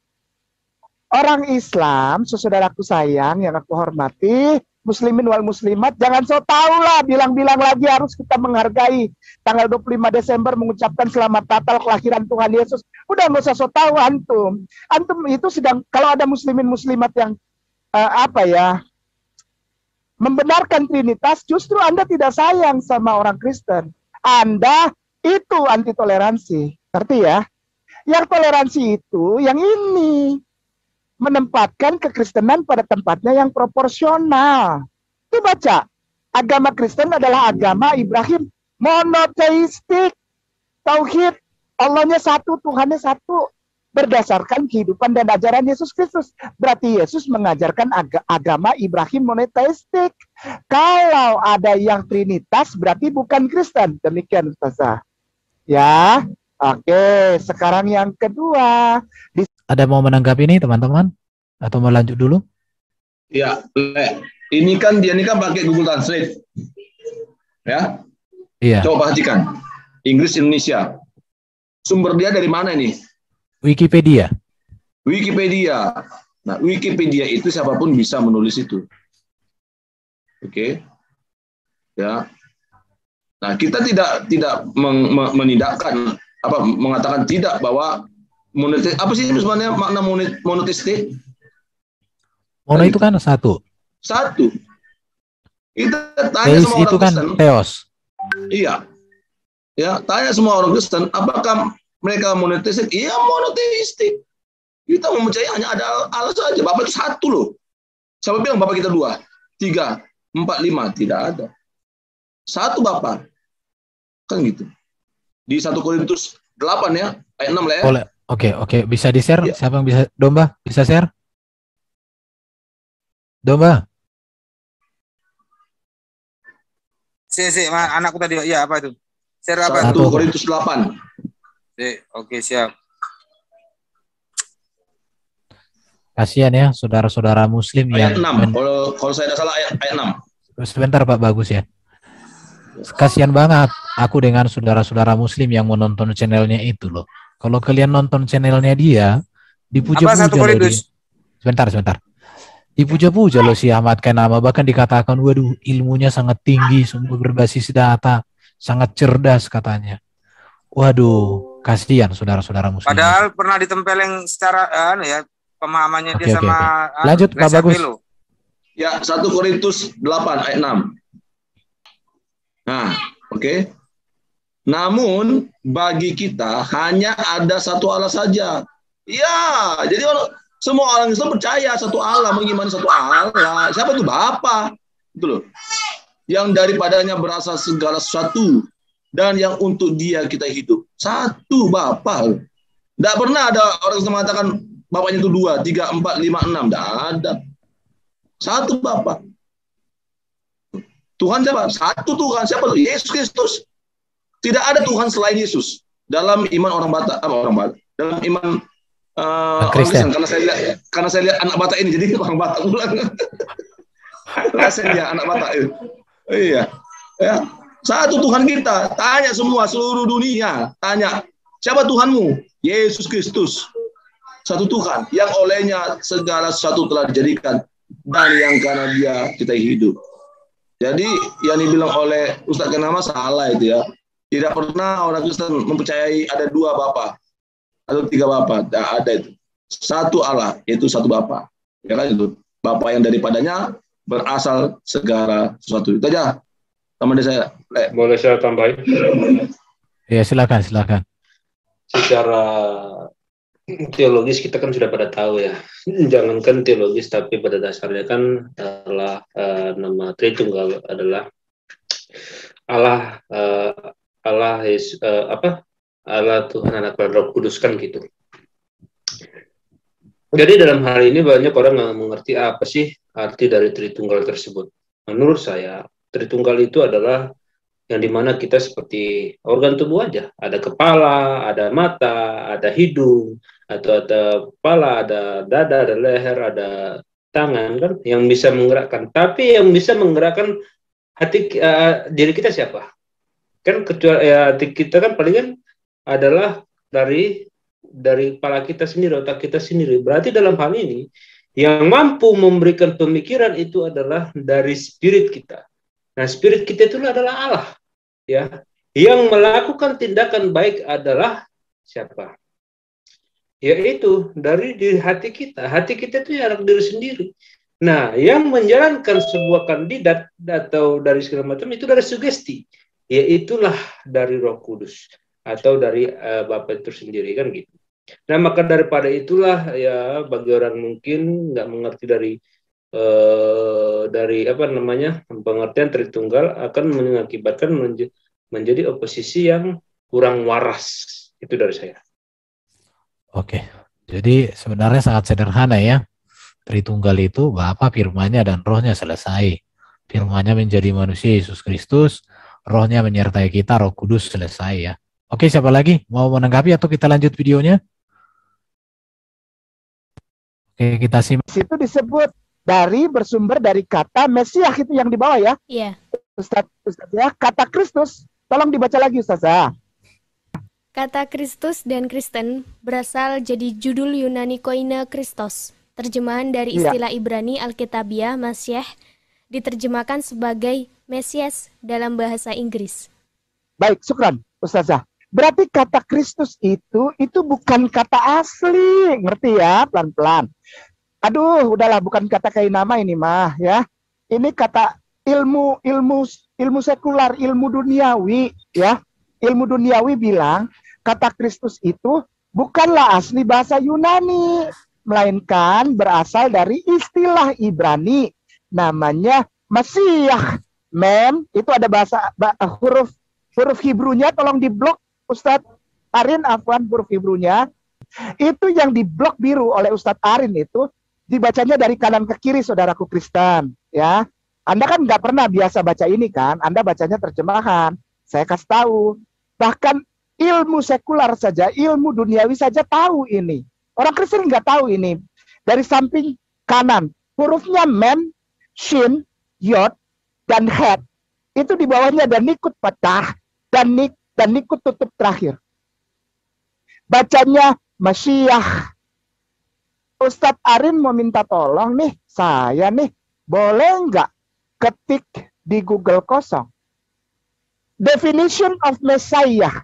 Orang Islam, saudaraku sayang yang aku hormati, muslimin wal muslimat, jangan so tau lah, bilang-bilang lagi harus kita menghargai. Tanggal dua puluh lima Desember mengucapkan selamat Natal kelahiran Tuhan Yesus. Udah nggak usah so tau antum. Antum itu sedang, kalau ada muslimin muslimat yang uh, apa ya, membenarkan Trinitas, justru Anda tidak sayang sama orang Kristen. Anda itu anti toleransi, ngerti ya? Yang toleransi itu yang ini. Menempatkan kekristenan pada tempatnya yang proporsional. Itu baca. Agama Kristen adalah agama Ibrahim. Monoteistik. Tauhid. Allahnya satu, Tuhannya satu. Berdasarkan kehidupan dan ajaran Yesus Kristus. Berarti Yesus mengajarkan ag agama Ibrahim monoteistik. Kalau ada yang Trinitas, berarti bukan Kristen. Demikian, Ustazah. Ya. Oke, sekarang yang kedua. Di Ada mau menanggapi ini teman-teman? Atau mau lanjut dulu? Ya, Le. Ini kan dia ini kan pakai Google Translate. Ya? Iya. Coba perhatikan. Inggris Indonesia. Sumber dia dari mana ini? Wikipedia. Wikipedia. Nah, Wikipedia itu siapapun bisa menulis itu. Oke. Ya. Nah, kita tidak tidak menindakkan apa mengatakan tidak bahwa monoteis, apa sih sebenarnya makna monoteistik? Mono itu kan satu. Satu. Kita tanya Teis semua orang itu kan Kristen. Teos. Iya. Ya, tanya semua orang Kristen, apakah mereka monoteistik? Iya, monoteistik. Kita mempercayai hanya ada Allah saja. Bapak itu satu loh. Siapa bilang Bapak kita dua, tiga, empat, lima? Tidak ada. Satu Bapak. Kan gitu. Di satu Korintus delapan ya, ayat enam lah ya. Oleh. Oke, okay, oke, okay. Bisa di-share? Ya. Siapa yang bisa? Domba, bisa share? Domba? Si, si, anakku tadi, ya apa itu? Share apa itu? satu Korintus delapan. Si, oke, okay, siap. Kasihan ya, saudara-saudara muslim ayat yang... enam, kalau, kalau saya tidak salah ayat, ayat enam. Sebentar Pak Bagus ya. Kasihan banget aku dengan saudara-saudara muslim yang menonton channelnya itu loh. Kalau kalian nonton channelnya dia, dipuja-puja loh. Sebentar, sebentar. Dipuja-puja loh si Ahmad Kainama, bahkan dikatakan, waduh ilmunya sangat tinggi, sumber berbasis data, sangat cerdas katanya. Waduh, kasihan saudara-saudara muslim. Padahal pernah ditempeleng secara, anu ya, pemahamannya okay, dia okay, sama. Okay. Lanjut Pak Bagus. Pelu. Ya, satu Korintus delapan ayat enam. Nah, oke. Okay. Namun bagi kita hanya ada satu Allah saja. Ya, jadi semua orang Islam percaya satu Allah, mengimani satu Allah. Siapa itu? Bapa. Itu loh. Yang daripadanya berasal segala sesuatu dan yang untuk dia kita hidup. Satu Bapa. Tidak pernah ada orang yang mengatakan Bapaknya itu dua, tiga, empat, lima, enam. Tidak ada. Satu Bapa. Tuhan siapa? Satu Tuhan siapa? Yesus Kristus. Tidak ada Tuhan selain Yesus dalam iman orang Batak, apa orang Batak? Dalam iman uh, Kristen. Orang Kristen. Karena saya lihat, karena saya lihat anak Batak ini jadi orang Batak pulang. Rasanya anak Batak itu. Iya. Ya. Satu Tuhan kita. Tanya semua seluruh dunia. Tanya siapa Tuhanmu? Yesus Kristus. Satu Tuhan yang olehnya segala sesuatu telah dijadikan dan yang karena Dia kita hidup. Jadi yang dibilang oleh Ustaz Kainama salah itu ya. Tidak pernah orang Kristen mempercayai ada dua Bapa atau tiga Bapa. Tidak ada itu. Satu Allah, yaitu satu Bapa. Ya kan itu. Bapa yang daripadanya berasal segala sesuatu. Itu aja. Teman saya. Le. Boleh saya tambahin? Ya silakan, silakan. Secara teologis kita kan sudah pada tahu ya, jangankan teologis tapi pada dasarnya kan adalah uh, nama Tritunggal adalah Allah uh, Allah is, uh, apa Allah Tuhan anak dan Roh Kudus kan gitu. Jadi dalam hal ini banyak orang nggak mengerti apa sih arti dari Tritunggal tersebut. Menurut saya Tritunggal itu adalah yang dimana kita seperti organ tubuh aja, ada kepala, ada mata, ada hidung, atau ada kepala, ada dada, ada leher, ada tangan kan, yang bisa menggerakkan. Tapi yang bisa menggerakkan hati uh, diri kita siapa? Kan kecuali ya, hati kita kan palingan adalah dari dari kepala kita sendiri, otak kita sendiri. Berarti dalam hal ini yang mampu memberikan pemikiran itu adalah dari spirit kita. Nah, spirit kita itu adalah Allah, ya. Yang melakukan tindakan baik adalah siapa? Yaitu dari diri hati kita. Hati kita itu ya diri sendiri. Nah, yang menjalankan sebuah kandidat atau dari segala macam itu dari sugesti, yaitulah dari Roh Kudus atau dari uh, Bapa itu sendiri kan gitu. Nah, maka daripada itulah ya bagi orang mungkin nggak mengerti dari Uh, dari apa namanya pengertian Tritunggal akan mengakibatkan menj menjadi oposisi yang kurang waras. Itu dari saya. Oke, jadi sebenarnya sangat sederhana ya. Tritunggal itu Bapa, Firman-Nya, dan Roh-Nya, selesai. Firman-Nya menjadi manusia Yesus Kristus, Roh-Nya menyertai kita, Roh Kudus, selesai ya. Oke, siapa lagi mau menanggapi atau kita lanjut videonya? Oke, kita simak. Itu disebut dari bersumber dari kata Mesiah itu yang di bawah ya. Iya. Ustaz, Ustaz ya, kata Kristus. Tolong dibaca lagi Ustazah. Kata Kristus dan Kristen berasal jadi judul Yunani koine Kristos. Terjemahan dari istilah ya. Ibrani Alkitabiah Mesiah diterjemahkan sebagai Mesias dalam bahasa Inggris. Baik, syukran Ustazah. Berarti kata Kristus itu itu bukan kata asli, ngerti ya, pelan-pelan. Aduh, udahlah, bukan kata Kainama ini mah ya. Ini kata ilmu ilmu ilmu sekular, ilmu duniawi ya. Ilmu duniawi bilang kata Kristus itu bukanlah asli bahasa Yunani, melainkan berasal dari istilah Ibrani namanya Mesiah. Mem itu ada bahasa bah, huruf huruf Hebrunya, tolong diblok Ustadz Arin, afwan, huruf Hebrunya. Itu yang diblok biru oleh Ustadz Arin itu dibacanya dari kanan ke kiri, saudaraku Kristen, ya. Anda kan nggak pernah biasa baca ini kan, Anda bacanya terjemahan. Saya kasih tahu, bahkan ilmu sekular saja, ilmu duniawi saja tahu ini. Orang Kristen nggak tahu ini. Dari samping kanan, hurufnya mem, shin, yod, dan het. Itu di bawahnya ada nikut patah, dan, nik, dan nikut tutup terakhir. Bacanya Mesiah. Ustadz Arin mau minta tolong nih, saya nih, boleh nggak ketik di Google kosong definition of Mesiah?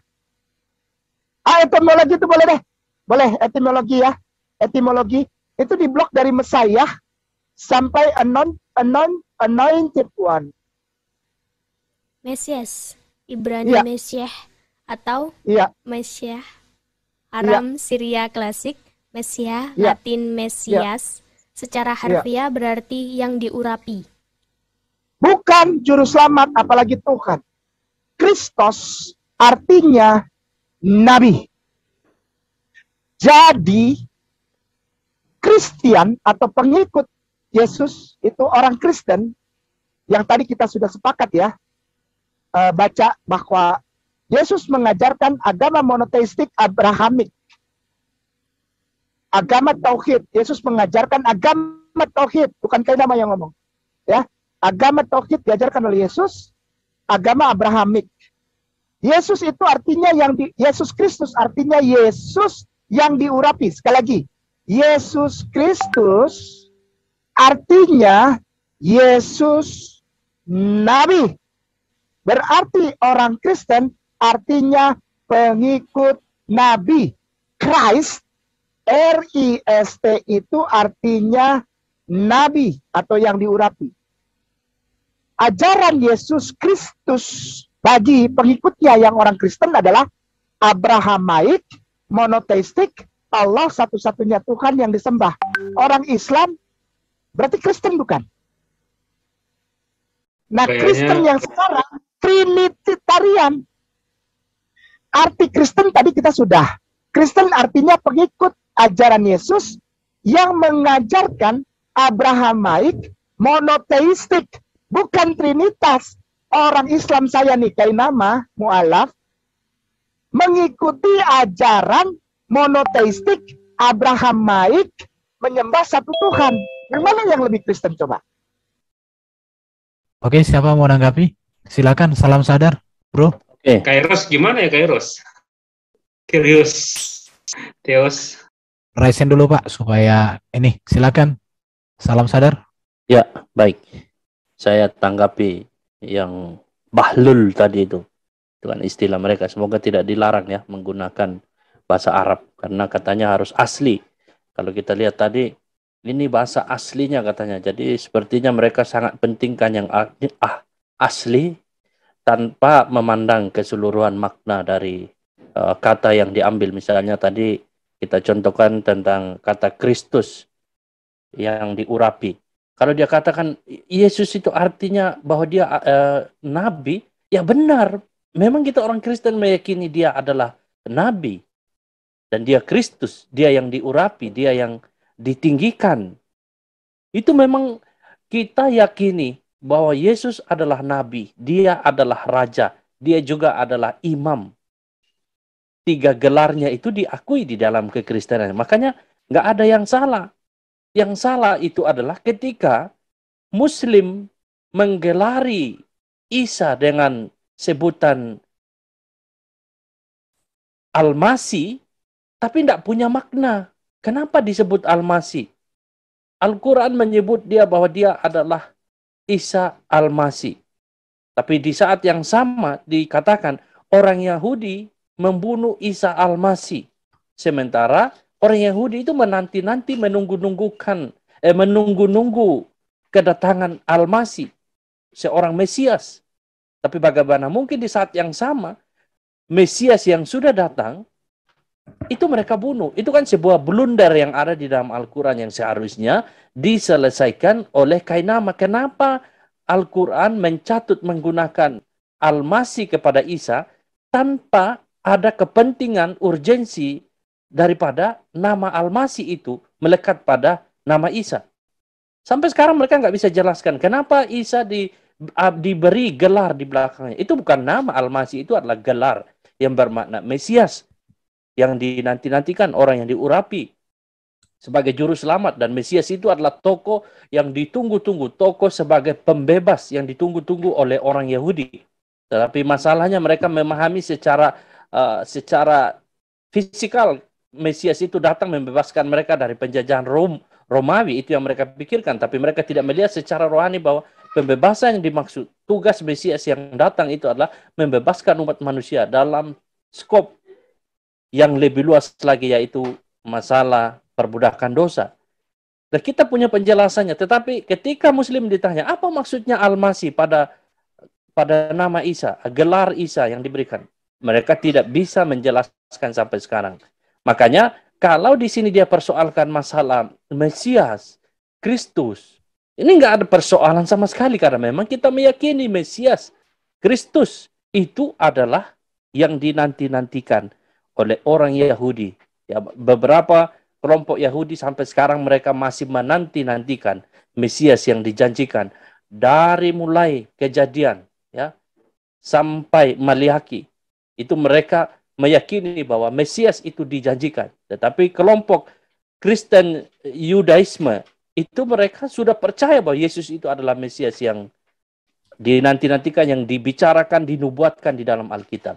Ah, etimologi itu boleh deh, boleh etimologi ya, etimologi itu di blok dari Mesiah sampai anon anon anointed one. Mesias, Ibrani ya. Mesiah atau ya. Mesiah, Aram ya. Syria klasik. Mesiah, ya. Latin Mesias, ya. Secara harfiah ya. Berarti yang diurapi. Bukan juru selamat, apalagi Tuhan. Kristus artinya Nabi. Jadi, Kristian atau pengikut Yesus itu orang Kristen, yang tadi kita sudah sepakat ya, uh, baca bahwa Yesus mengajarkan agama monoteistik Abrahamik. Agama Tauhid, Yesus mengajarkan agama Tauhid, bukan Kainama yang ngomong. Ya, agama Tauhid diajarkan oleh Yesus, agama Abrahamik. Yesus itu artinya yang di, Yesus Kristus artinya Yesus yang diurapi. Sekali lagi, Yesus Kristus artinya Yesus Nabi. Berarti orang Kristen artinya pengikut Nabi. Christ, R I S T itu artinya Nabi atau yang diurapi. Ajaran Yesus Kristus bagi pengikutnya yang orang Kristen adalah Abrahamaik, monoteistik, Allah satu-satunya Tuhan yang disembah. Orang Islam berarti Kristen, bukan? Nah, kayaknya Kristen yang sekarang Trinitarian. Arti Kristen tadi kita sudah. Kristen artinya pengikut ajaran Yesus yang mengajarkan Abrahamaik, monoteistik, bukan Trinitas. Orang Islam saya nih, Kainama, mu'alaf, mengikuti ajaran monoteistik, Abrahamaik, menyembah satu Tuhan. Yang mana yang lebih Kristen, coba? Oke, siapa mau menanggapi? Silakan. Salam sadar, bro. Oke. Kairos gimana ya, Kairos? Kirius. Teos. Raise dulu, Pak, supaya ini. Silakan. Salam sadar. Ya, baik. Saya tanggapi yang bahlul tadi itu, itu kan istilah mereka. Semoga tidak dilarang ya menggunakan bahasa Arab, karena katanya harus asli. Kalau kita lihat tadi, ini bahasa aslinya katanya. Jadi sepertinya mereka sangat pentingkan yang ah, asli tanpa memandang keseluruhan makna dari uh, kata yang diambil. Misalnya tadi kita contohkan tentang kata Kristus yang diurapi. Kalau dia katakan Yesus itu artinya bahwa dia uh, nabi, ya benar. Memang kita orang Kristen meyakini dia adalah nabi. Dan dia Kristus, dia yang diurapi, dia yang ditinggikan. Itu memang kita yakini bahwa Yesus adalah nabi, dia adalah raja, dia juga adalah imam. Tiga gelarnya itu diakui di dalam kekristenan. Makanya nggak ada yang salah. Yang salah itu adalah ketika Muslim menggelari Isa dengan sebutan Al-Masih, tapi tidak punya makna. Kenapa disebut Al-Masih? Al-Quran menyebut dia bahwa dia adalah Isa Al-Masih. Tapi di saat yang sama dikatakan orang Yahudi membunuh Isa Al-Masih. Sementara orang Yahudi itu menanti-nanti menunggu-nunggukan, eh, menunggu-nunggu kedatangan Al-Masih, seorang Mesias. Tapi bagaimana mungkin di saat yang sama, Mesias yang sudah datang, itu mereka bunuh. Itu kan sebuah blunder yang ada di dalam Al-Quran yang seharusnya diselesaikan oleh Kainama. Kenapa Al-Quran mencatut menggunakan Al-Masih kepada Isa tanpa ada kepentingan urgensi daripada nama Al-Masih itu melekat pada nama Isa. Sampai sekarang mereka nggak bisa jelaskan kenapa Isa di, diberi gelar di belakangnya. Itu bukan nama Al-Masih, itu adalah gelar yang bermakna Mesias, yang dinanti-nantikan, orang yang diurapi sebagai juru selamat. Dan Mesias itu adalah tokoh yang ditunggu-tunggu, tokoh sebagai pembebas yang ditunggu-tunggu oleh orang Yahudi. Tetapi masalahnya mereka memahami secara uh, secara fisikal, Mesias itu datang membebaskan mereka dari penjajahan Rom, Romawi, itu yang mereka pikirkan. Tapi mereka tidak melihat secara rohani bahwa pembebasan yang dimaksud, tugas Mesias yang datang itu adalah membebaskan umat manusia dalam skop yang lebih luas lagi, yaitu masalah perbudakan dosa. Dan kita punya penjelasannya. Tetapi ketika Muslim ditanya, apa maksudnya Al-Masih pada, pada nama Isa, gelar Isa yang diberikan? Mereka tidak bisa menjelaskan sampai sekarang. Makanya kalau di sini dia persoalkan masalah Mesias, Kristus, ini nggak ada persoalan sama sekali, karena memang kita meyakini Mesias, Kristus itu adalah yang dinanti-nantikan oleh orang Yahudi. Ya, beberapa kelompok Yahudi sampai sekarang mereka masih menanti-nantikan Mesias yang dijanjikan dari mulai Kejadian ya sampai Maliaki. Itu mereka meyakini bahwa Mesias itu dijanjikan. Tetapi kelompok Kristen Yudaisme itu mereka sudah percaya bahwa Yesus itu adalah Mesias yang dinanti-nantikan, yang dibicarakan, dinubuatkan di dalam Alkitab.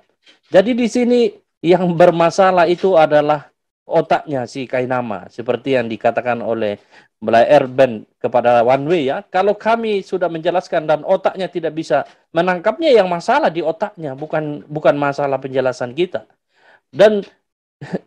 Jadi di sini yang bermasalah itu adalah otaknya si Kainama, seperti yang dikatakan oleh Pak Erben kepada One Way ya. Kalau kami sudah menjelaskan dan otaknya tidak bisa menangkapnya, yang masalah di otaknya, bukan bukan masalah penjelasan kita. Dan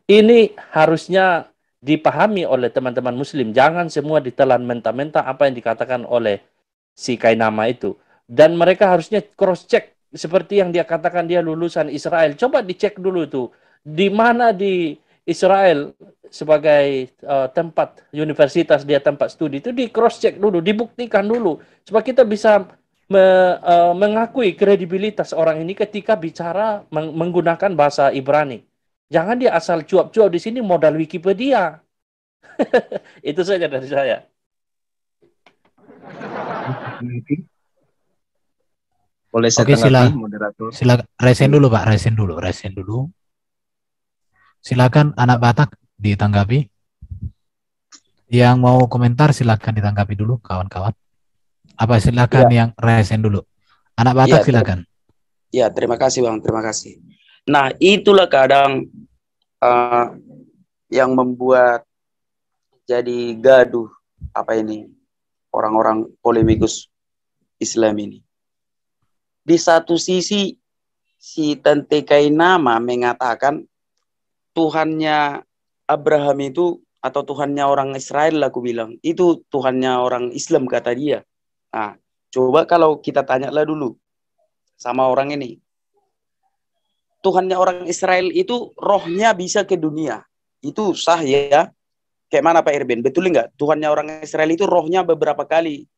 ini harusnya dipahami oleh teman-teman Muslim. Jangan semua ditelan mentah-mentah apa yang dikatakan oleh si Kainama itu. Dan mereka harusnya cross check, seperti yang dia katakan dia lulusan Israel. Coba dicek dulu itu di mana di Israel sebagai uh, tempat universitas dia, tempat studi itu di cross check dulu, dibuktikan dulu supaya kita bisa me, uh, mengakui kredibilitas orang ini ketika bicara meng menggunakan bahasa Ibrani. Jangan dia asal cuap-cuap di sini modal Wikipedia. Itu saja dari saya. Boleh saya tanggapi, moderator? Silakan, resen dulu Pak, resen dulu, resen dulu. Silakan anak Batak ditanggapi. Yang mau komentar silakan ditanggapi dulu kawan-kawan. Apa silakan ya. Yang resen dulu. Anak Batak ya, silakan. Ya, terima kasih Bang, terima kasih. Nah, itulah kadang uh, yang membuat jadi gaduh apa ini orang-orang polemikus Islam ini. Di satu sisi si Tante Kainama mengatakan Tuhannya Abraham itu atau Tuhannya orang Israel lah aku bilang. Itu Tuhannya orang Islam kata dia. Nah, coba kalau kita tanyalah dulu sama orang ini. Tuhannya orang Israel itu rohnya bisa ke dunia. Itu sah ya? Kayak mana Pak Erben? Betul enggak? Tuhannya orang Israel itu rohnya beberapa kali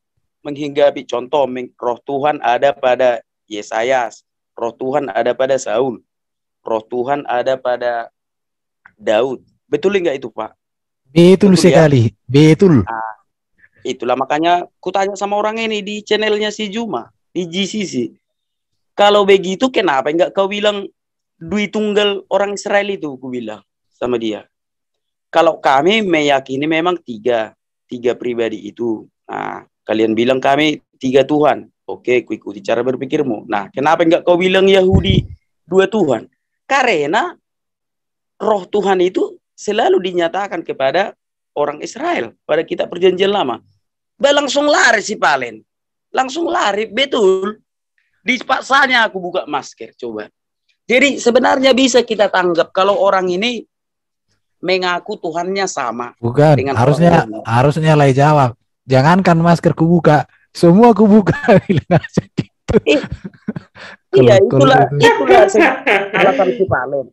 menghinggapi. Contoh, roh Tuhan ada pada Yesaya, roh Tuhan ada pada Saul, roh Tuhan ada pada Daud. Betul enggak itu Pak? Betul, betul sekali ya? Betul. Nah, itulah makanya ku tanya sama orang ini di channelnya si Juma di G C C. Kalau begitu kenapa enggak kau bilang dui tunggal orang Israel itu? Ku bilang sama dia, kalau kami meyakini memang tiga tiga pribadi itu. Nah, kalian bilang kami tiga Tuhan. Oke, ku ikuti cara berpikirmu. Nah, kenapa enggak kau bilang Yahudi dua Tuhan? Karena roh Tuhan itu selalu dinyatakan kepada orang Israel pada kitab Perjanjian Lama. Bah, langsung lari si Palen. Langsung lari, betul. Dipaksanya aku buka masker, coba. Jadi sebenarnya bisa kita tanggap kalau orang ini mengaku Tuhannya sama. Bukan, dengan harusnya Tuhan. Harusnya lah jawab. Jangankan masker kubuka, semua kubuka. eh, iya, itulah, itulah alasan si Palen.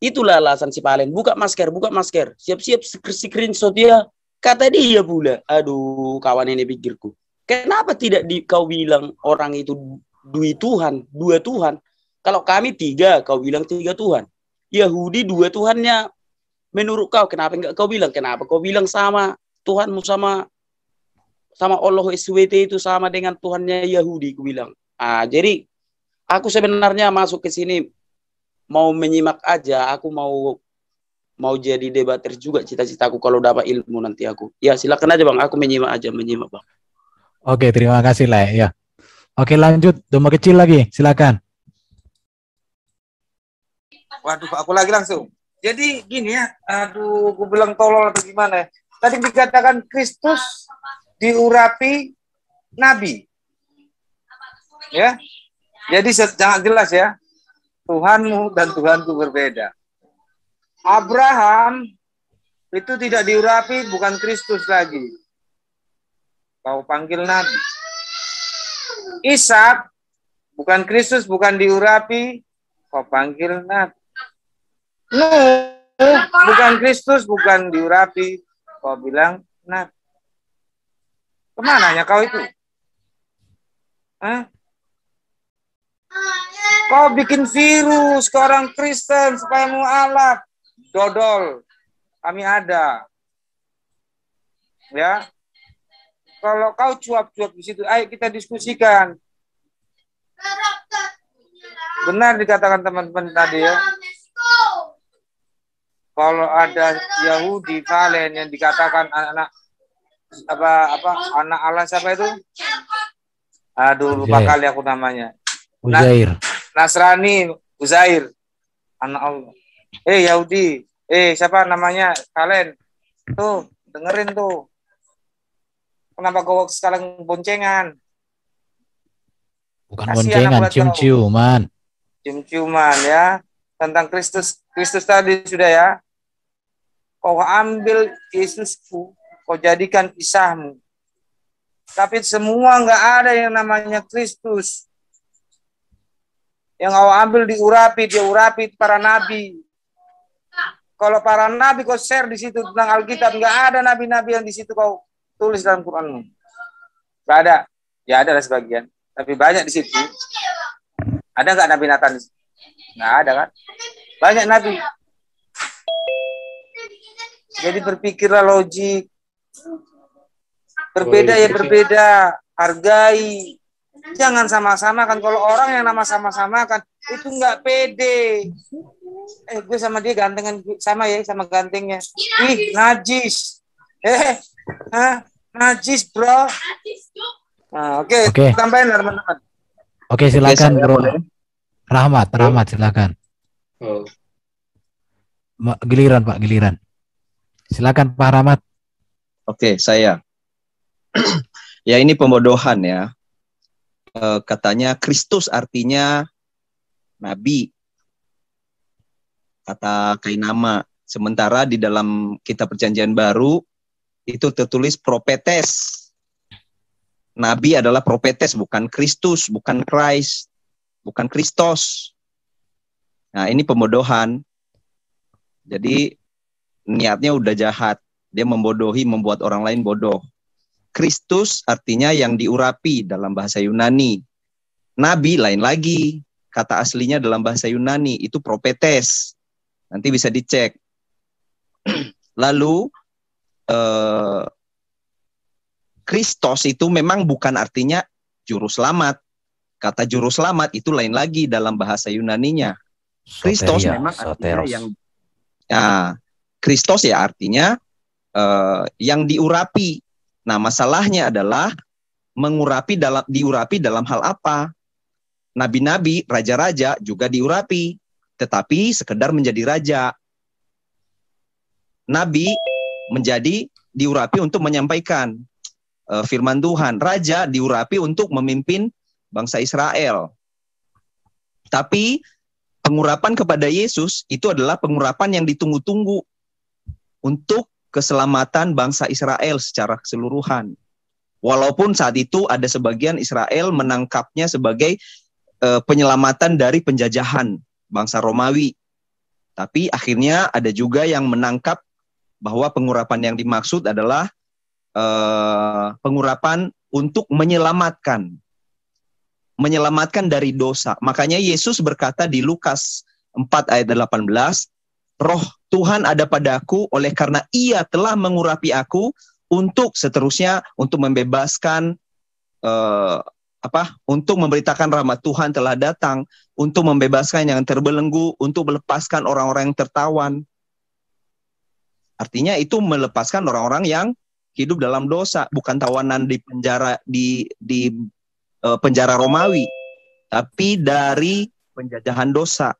Itulah alasan si Palen. Buka masker, buka masker. Siap-siap screenshot dia. Kata dia pula, aduh kawan ini pikirku. Kenapa tidak di, kau bilang orang itu dui Tuhan, dua Tuhan. Kalau kami tiga, kau bilang tiga Tuhan. Yahudi dua Tuhannya. Menurut kau, kenapa enggak kau bilang? Kenapa kau bilang sama Tuhanmu sama sama Allah S W T itu sama dengan Tuhannya Yahudi? Ku bilang. Ah, jadi aku sebenarnya masuk ke sini mau menyimak aja, aku mau mau jadi debater juga cita-citaku kalau dapat ilmu nanti aku. Ya, silakan aja Bang, aku menyimak aja, menyimak Bang. Oke, terima kasih lah ya. Oke, lanjut domba kecil lagi, silakan. Waduh, aku lagi langsung. Jadi gini ya, aduh, gue bilang tolol atau gimana? Tadi dikatakan Kristus diurapi nabi. Ya. Jadi sangat jelas ya. Tuhanmu dan Tuhanku berbeda. Abraham itu tidak diurapi, bukan Kristus lagi. Kau panggil nabi. Ishak bukan Kristus, bukan diurapi, kau panggil nabi. Nuh bukan Kristus, bukan diurapi, kau bilang nabi. Kemananya kau itu? Hah? Kau bikin virus ke orang Kristen supaya mualaf, dodol, kami ada. Ya, kalau kau cuap-cuap di situ, ayo kita diskusikan. Benar dikatakan teman-teman tadi ya. Kalau ada Yahudi Valen yang dikatakan anak apa apa anak Allah siapa itu? Aduh, lupa kali aku namanya. Uzair. Nasrani, Uzair, anak Allah. Eh Yahudi, eh siapa namanya? Kalian tuh dengerin tuh. Kenapa kau sekarang boncengan? Bukan kasian boncengan, cium-ciuman. Cium-ciuman ya. Tentang Kristus, Kristus tadi sudah ya. Kau ambil Yesusku, kau jadikan Isahmu. Tapi semua nggak ada yang namanya Kristus. Yang kau ambil diurapi, diurapi para nabi. Kalau para nabi kau share di situ tentang Alkitab, nggak ada nabi-nabi yang di situ kau tulis dalam Quranmu. Nggak ada. Ya ada lah sebagian, tapi banyak di situ. Ada nggak nabi Nathan? Nggak ada kan? Banyak nabi. Jadi berpikirlah logik. Berbeda ya berbeda. Hargai. Jangan sama-sama kan. Kalau orang yang nama sama-sama kan itu nggak pede. Eh gue sama dia gantengan sama ya sama gantengnya. Ih najis. Eh ah najis bro. Nah, Oke okay. okay. Tambahin teman-teman. Oke okay, silakan okay, bro. Rahmat Rahmat silakan. Oh. Giliran Pak giliran. Silakan Pak Rahmat. Oke okay, saya. Ya ini pembodohan ya. E, katanya Kristus artinya nabi. Kata Kainama. Sementara di dalam kitab Perjanjian Baru itu tertulis propetes. Nabi adalah propetes, bukan Kristus, bukan Christ, bukan Kristos. Nah, ini pembodohan. Jadi niatnya udah jahat. Dia membodohi, membuat orang lain bodoh. Kristus artinya yang diurapi dalam bahasa Yunani. Nabi lain lagi. Kata aslinya dalam bahasa Yunani itu propetes. Nanti bisa dicek. Lalu eh, Kristos itu memang bukan artinya juru selamat. Kata juru selamat itu lain lagi dalam bahasa Yunaninya. Kristos memang artinya Soteros. yang ya, Kristos ya artinya eh, yang diurapi. Nah, masalahnya adalah mengurapi dalam diurapi dalam hal apa? Nabi-nabi, raja-raja juga diurapi, tetapi sekedar menjadi raja. Nabi menjadi diurapi untuk menyampaikan e, firman Tuhan. Raja diurapi untuk memimpin bangsa Israel. Tapi pengurapan kepada Yesus itu adalah pengurapan yang ditunggu-tunggu untuk keselamatan bangsa Israel secara keseluruhan. Walaupun saat itu ada sebagian Israel menangkapnya sebagai e, penyelamatan dari penjajahan bangsa Romawi. Tapi akhirnya ada juga yang menangkap bahwa pengurapan yang dimaksud adalah e, pengurapan untuk menyelamatkan. Menyelamatkan dari dosa. Makanya Yesus berkata di Lukas empat ayat delapan belas, Roh Tuhan ada padaku oleh karena Ia telah mengurapi aku untuk seterusnya untuk membebaskan eh, apa untuk memberitakan rahmat Tuhan telah datang untuk membebaskan yang terbelenggu untuk melepaskan orang-orang yang tertawan. Artinya itu melepaskan orang-orang yang hidup dalam dosa, bukan tawanan di penjara di di eh, penjara Romawi, tapi dari penjajahan dosa.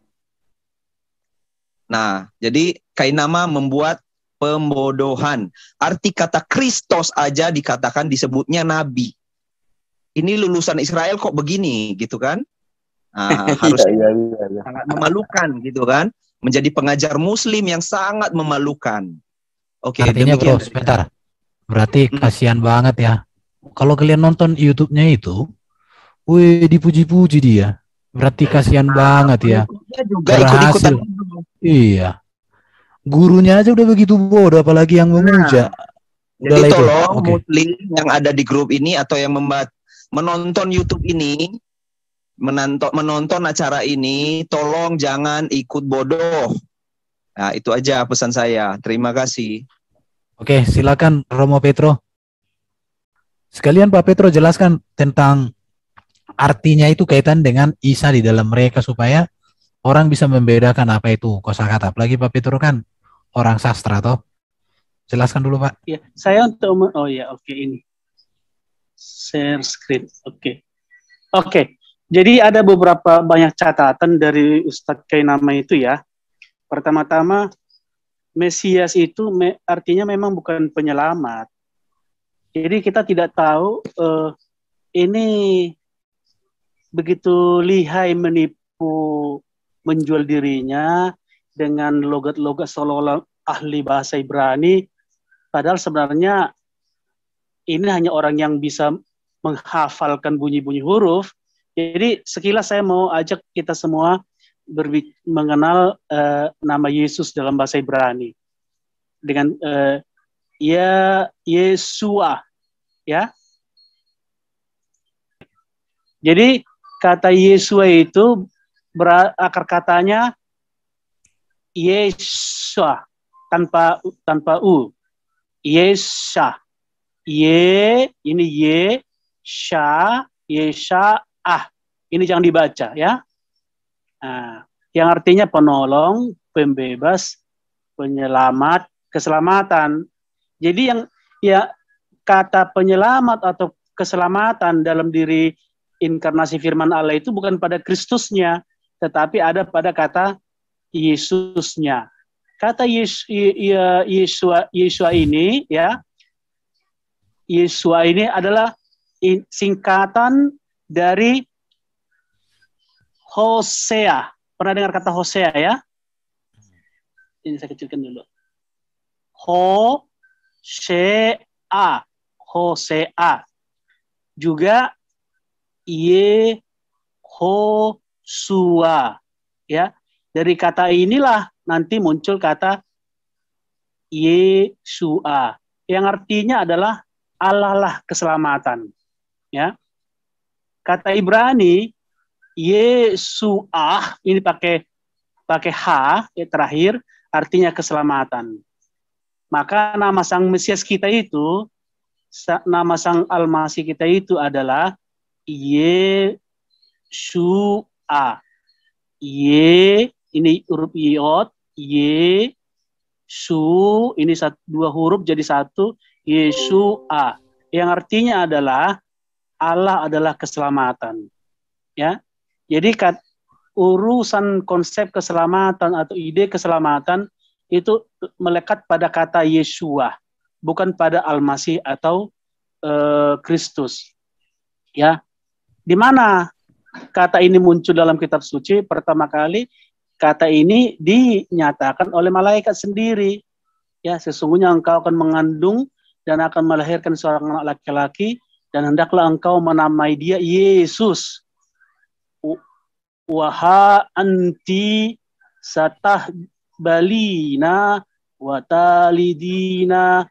Nah, jadi Kainama membuat pembodohan. Arti kata Kristus aja dikatakan disebutnya nabi. Ini lulusan Israel kok begini gitu kan? Nah, harus iya, iya, iya. sangat memalukan gitu kan? Menjadi pengajar Muslim yang sangat memalukan. Oke, okay, artinya bro, sebentar. Berarti kasihan hmm. banget ya. Kalau kalian nonton YouTube-nya itu, wih dipuji-puji dia. Berarti kasihan nah, banget ya. Juga ikut-ikutan. Iya, gurunya aja udah begitu bodoh, apalagi yang memuja. Nah, jadi tolong okay. Muslim yang ada di grup ini atau yang membat menonton YouTube ini, menonton, menonton acara ini, tolong jangan ikut bodoh. Nah, itu aja pesan saya. Terima kasih. Oke, silakan Romo Petro. Sekalian Pak Petro jelaskan tentang artinya itu kaitan dengan Isa di dalam mereka supaya orang bisa membedakan apa itu kosakata. Apalagi Pak Petro kan orang sastra toh. Jelaskan dulu Pak. Ya, saya untuk oh ya oke okay, ini share screen. Oke okay. oke. Okay. Jadi ada beberapa banyak catatan dari Ustadz Kainama itu ya. Pertama-tama Mesias itu me, artinya memang bukan penyelamat. Jadi kita tidak tahu uh, ini begitu lihai menipu. Menjual dirinya dengan logat-logat seolah-olah ahli bahasa Ibrani, padahal sebenarnya ini hanya orang yang bisa menghafalkan bunyi-bunyi huruf. Jadi sekilas saya mau ajak kita semua berbic- mengenal uh, nama Yesus dalam bahasa Ibrani dengan uh, ya Yeshua, ya. Jadi kata Yeshua itu berakar katanya Yeshua tanpa tanpa u. Yesha. Ye ini ye, sha, yesha, ah. Ini jangan dibaca ya. Nah, yang artinya penolong, pembebas, penyelamat, keselamatan. Jadi yang ya kata penyelamat atau keselamatan dalam diri inkarnasi firman Allah itu bukan pada Kristusnya, tetapi ada pada kata Yesusnya. Kata Yes, Yeshua, Yeshua ini ya, Yeshua ini adalah singkatan dari Hosea. Pernah dengar kata Hosea ya? Ini saya kecilkan dulu. Hosea, Hosea. Juga Yehoshua ya. Dari kata inilah nanti muncul kata Yeshua yang artinya adalah Allah lah keselamatan. Ya. Kata Ibrani Yeshua ini pakai pakai h ya, terakhir artinya keselamatan. Maka nama sang Mesias kita itu, nama sang Al-Masih kita itu adalah Yeshua. Ye ini huruf iot, ye, su, ini satu, dua huruf jadi satu, Yeshua. Yang artinya adalah Allah adalah keselamatan. Ya, jadi kat, urusan konsep keselamatan atau ide keselamatan itu melekat pada kata Yeshua, bukan pada Al-Masih atau uh, Kristus. Ya, di mana kata ini muncul dalam kitab suci pertama kali? Kata ini dinyatakan oleh malaikat sendiri. Ya, sesungguhnya engkau akan mengandung dan akan melahirkan seorang anak laki-laki dan hendaklah engkau menamai dia Yesus. Waha anti satah balina watalidina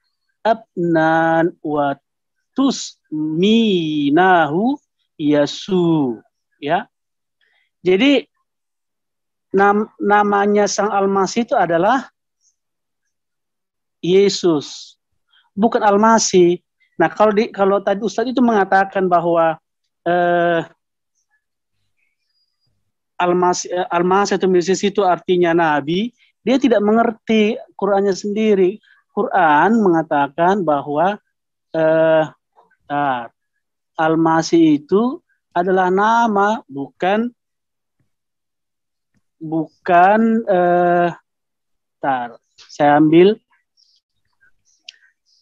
abnan watus minahu yasu. Ya. Jadi Nam, namanya sang Al-Masih itu adalah Yesus, bukan Al-Masih. Nah, kalau di, kalau tadi Ustadz itu mengatakan bahwa eh, Al-Masih, Al-Masih atau Mesias itu artinya Nabi, dia tidak mengerti Qurannya sendiri. Quran mengatakan bahwa eh, nah, Al-Masih itu adalah nama, bukan Bukan, eh, tar, saya ambil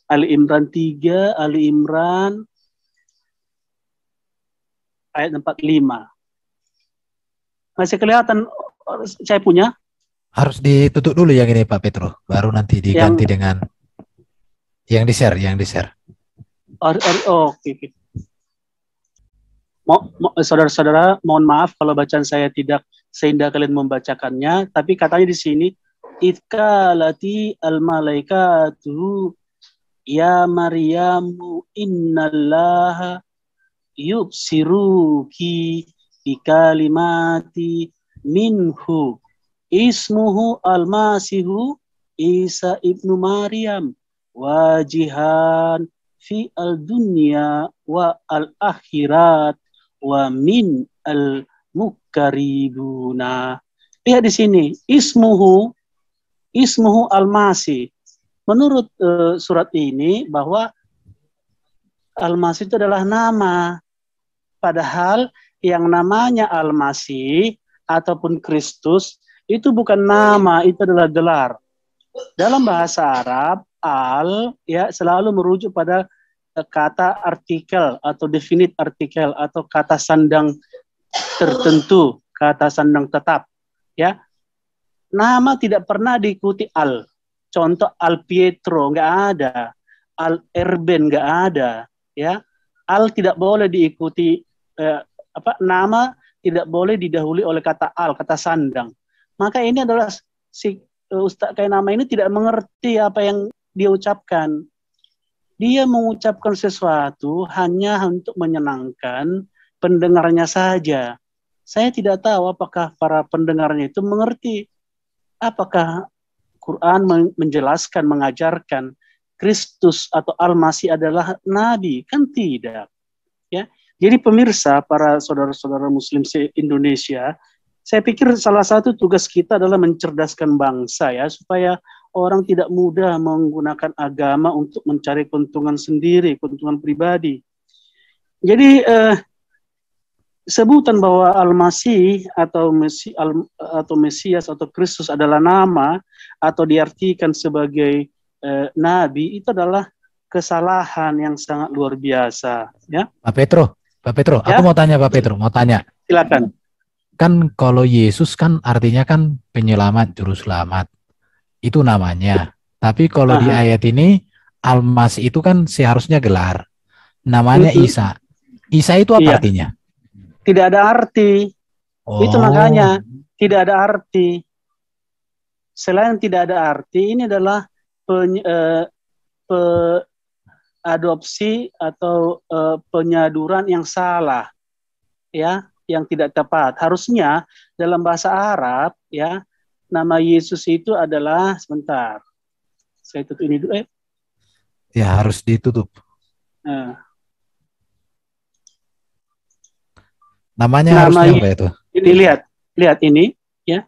Ali Imran tiga, Ali Imran ayat empat puluh lima. Masih kelihatan saya punya? Harus ditutup dulu yang ini Pak Petro, baru nanti diganti yang, dengan yang di-share, yang di-share. Oh, oh, oke, oke. Mo, mo, saudara-saudara, mohon maaf kalau bacaan saya tidak sehingga kalian membacakannya, tapi katanya di sini itkalati al-malaikatu ya Maryamu innallaha yubsiruki bi kalimati minhu ismuhu al-masihu Isa ibnu Maryam wajihan fi al-dunya wa al-akhirat wa min al mukaribuna. Lihat di sini, ismuhu ismuhu Al-Masih. Menurut uh, surat ini bahwa Al-Masih itu adalah nama. Padahal yang namanya Al-Masih ataupun Kristus itu bukan nama, itu adalah gelar. Dalam bahasa Arab, al ya selalu merujuk pada uh, kata artikel atau definite artikel atau kata sandang tertentu, kata sandang tetap ya. Nama tidak pernah diikuti al. Contoh Al Pietro nggak ada, Al Erben nggak ada ya. Al tidak boleh diikuti eh, apa nama tidak boleh didahului oleh kata al, kata sandang. Maka ini adalah si Ustaz Kainama ini tidak mengerti apa yang dia ucapkan. Dia mengucapkan sesuatu hanya untuk menyenangkan pendengarnya saja. Saya tidak tahu apakah para pendengarnya itu mengerti apakah Quran menjelaskan, mengajarkan Kristus atau Al-Masih adalah nabi, kan tidak. Ya. Jadi pemirsa, para saudara-saudara muslim se-Indonesia, saya pikir salah satu tugas kita adalah mencerdaskan bangsa ya, supaya orang tidak mudah menggunakan agama untuk mencari keuntungan sendiri, keuntungan pribadi. Jadi eh, sebutan bahwa Al-Masih atau Mesi, Al, atau Mesias atau Kristus adalah nama atau diartikan sebagai eh, nabi itu adalah kesalahan yang sangat luar biasa ya. Pak Petro, Pak Petro, ya? Aku mau tanya Pak Petro, mau tanya. Silakan. Kan kalau Yesus kan artinya kan penyelamat, juru selamat. Itu namanya. Tapi kalau Aha. di ayat ini Al-Masih itu kan seharusnya gelar. Namanya Betul. Isa. Isa itu apa iya. artinya? Tidak ada arti. Oh. Itu makanya tidak ada arti. Selain tidak ada arti, ini adalah peny, eh, pe, adopsi atau eh, penyaduran yang salah, ya, yang tidak tepat. Harusnya dalam bahasa Arab, ya, nama Yesus itu adalah sebentar. Saya tutup ini dulu. Eh. Ya harus ditutup. Nah. Namanya harusnya apa itu? Ini lihat, lihat ini ya.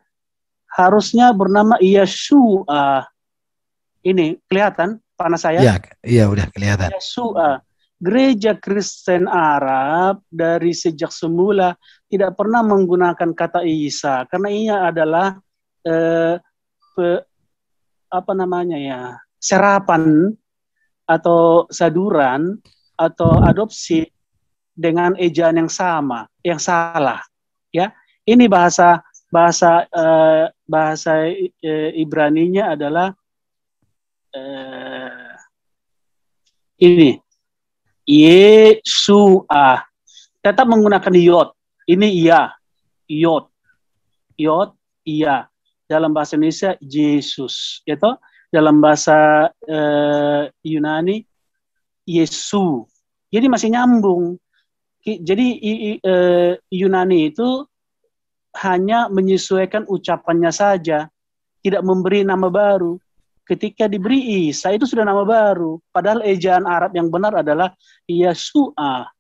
Harusnya bernama Yeshua. Ini kelihatan panas saya? Iya, iya udah kelihatan. Yeshua. Gereja Kristen Arab dari sejak semula tidak pernah menggunakan kata Isa karena ia adalah eh, pe, apa namanya ya? serapan atau saduran atau adopsi dengan ejaan yang sama, yang salah, ya. Ini bahasa bahasa eh, bahasa eh, Ibraninya adalah eh, ini Yeshua. Tetap menggunakan yod. Ini iya, yod, yod, iya. Dalam bahasa Indonesia Yesus, gitu. Dalam bahasa eh, Yunani Yesu. Jadi masih nyambung. Jadi i, i, e, Yunani itu hanya menyesuaikan ucapannya saja, tidak memberi nama baru. Ketika diberi Isa itu sudah nama baru. Padahal ejaan Arab yang benar adalah Yeshua.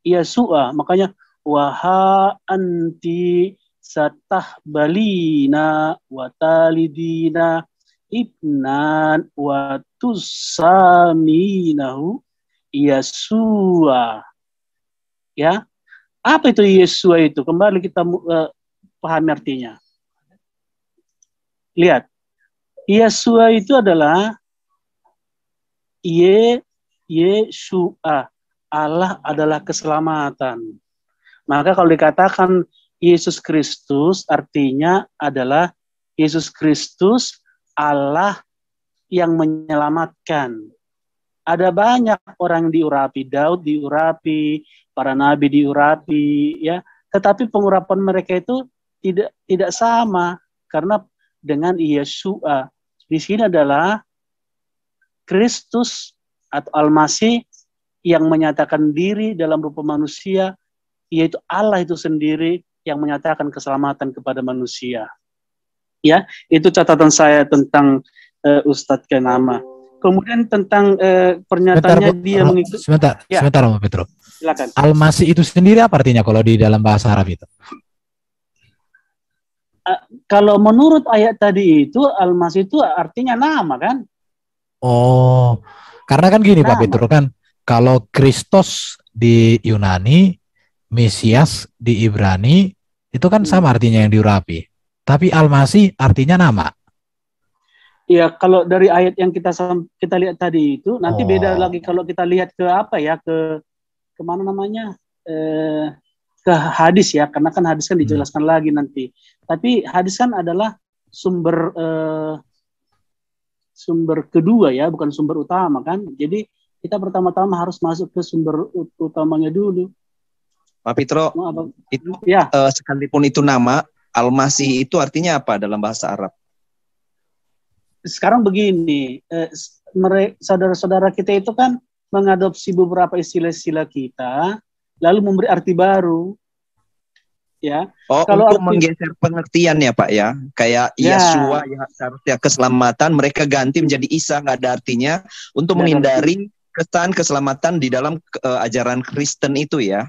Yeshua. Makanya waha anti satahbalina watalidina ibnan watusaminahu Yeshua. Ya, apa itu Yeshua itu? Kembali kita uh, pahami artinya. Lihat, Yeshua itu adalah Ye Yeshua, Allah adalah keselamatan. Maka kalau dikatakan Yesus Kristus, artinya adalah Yesus Kristus Allah yang menyelamatkan. Ada banyak orang diurapi, Daud diurapi, para nabi diurapi, ya. Tetapi pengurapan mereka itu tidak tidak sama karena dengan Yeshua. Di sini adalah Kristus atau Al-Masih yang menyatakan diri dalam rupa manusia, yaitu Allah itu sendiri yang menyatakan keselamatan kepada manusia. Ya, itu catatan saya tentang uh, Ustadz Kainama. Kemudian tentang eh, pernyataannya sebentar, dia mengikuti. Sebentar, ya. sebentar, Pak Petro. Silakan. Al-Masih itu sendiri apa artinya kalau di dalam bahasa Arab itu? Uh, kalau menurut ayat tadi itu Al-Masih itu artinya nama kan? Oh, karena kan gini nama. Pak Petro kan, kalau Kristus di Yunani, Mesias di Ibrani itu kan hmm. sama artinya yang diurapi. Tapi Al-Masih artinya nama. Ya kalau dari ayat yang kita kita lihat tadi itu nanti oh. beda lagi kalau kita lihat ke apa ya ke kemana namanya eh, ke hadis ya karena kan hadis kan dijelaskan hmm. lagi nanti tapi hadis kan adalah sumber eh, sumber kedua ya bukan sumber utama kan jadi kita pertama-tama harus masuk ke sumber utamanya dulu Pak Petro, oh, itu ya. eh, sekalipun itu nama, Al-Masih itu artinya apa dalam bahasa Arab? Sekarang begini, eh, saudara-saudara kita itu kan mengadopsi beberapa istilah-istilah kita, lalu memberi arti baru. Ya. Oh, kalau untuk arti... menggeser pengertian ya Pak ya, kayak ya. Yeshua ya, seharusnya keselamatan, mereka ganti menjadi Isa, nggak ada artinya, untuk ya, menghindari kesan keselamatan di dalam uh, ajaran Kristen itu ya.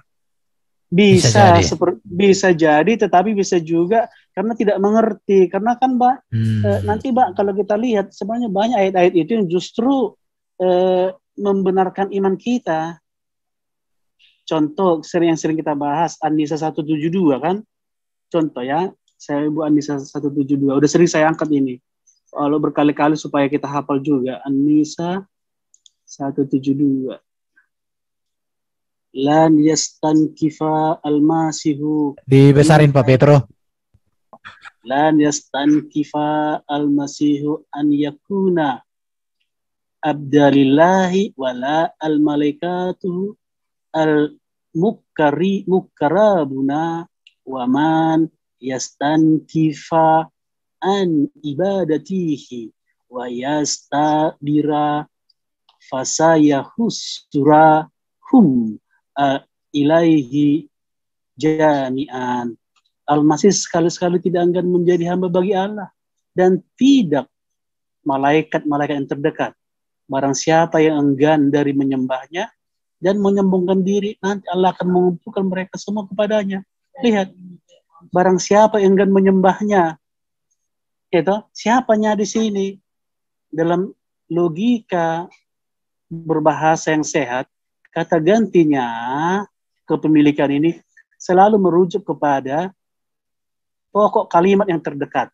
Bisa, bisa jadi. Seper, bisa jadi, tetapi bisa juga karena tidak mengerti, karena kan Mbak hmm. eh, nanti Mbak kalau kita lihat sebenarnya banyak ayat-ayat itu yang justru eh, membenarkan iman kita. Contoh sering yang sering kita bahas An-Nisa seratus tujuh puluh dua kan, contoh ya, saya Ibu An-Nisa seratus tujuh puluh dua udah sering saya angkat ini, kalau berkali-kali supaya kita hafal juga An-Nisa seratus tujuh puluh dua. Lan yastankifa al-masihu. Dibesarin Pak Petro. Lan yastankifa al-masihu an yakuna abdalillahi wala al-malaikatuhu al-mukkari mukkarabuna waman yastankifa an ibadatihi wa yastadira fasayahusura hum Uh, ilaihi jami'an. Al-Masih sekali-sekali tidak enggan menjadi hamba bagi Allah dan tidak malaikat-malaikat yang terdekat. Barang siapa yang enggan dari menyembahnya dan menyombongkan diri, nanti Allah akan mengumpulkan mereka semua kepadanya. Lihat, barang siapa yang enggan menyembahnya, itu siapanya di sini? Dalam logika berbahasa yang sehat, kata gantinya kepemilikan ini selalu merujuk kepada pokok kalimat yang terdekat.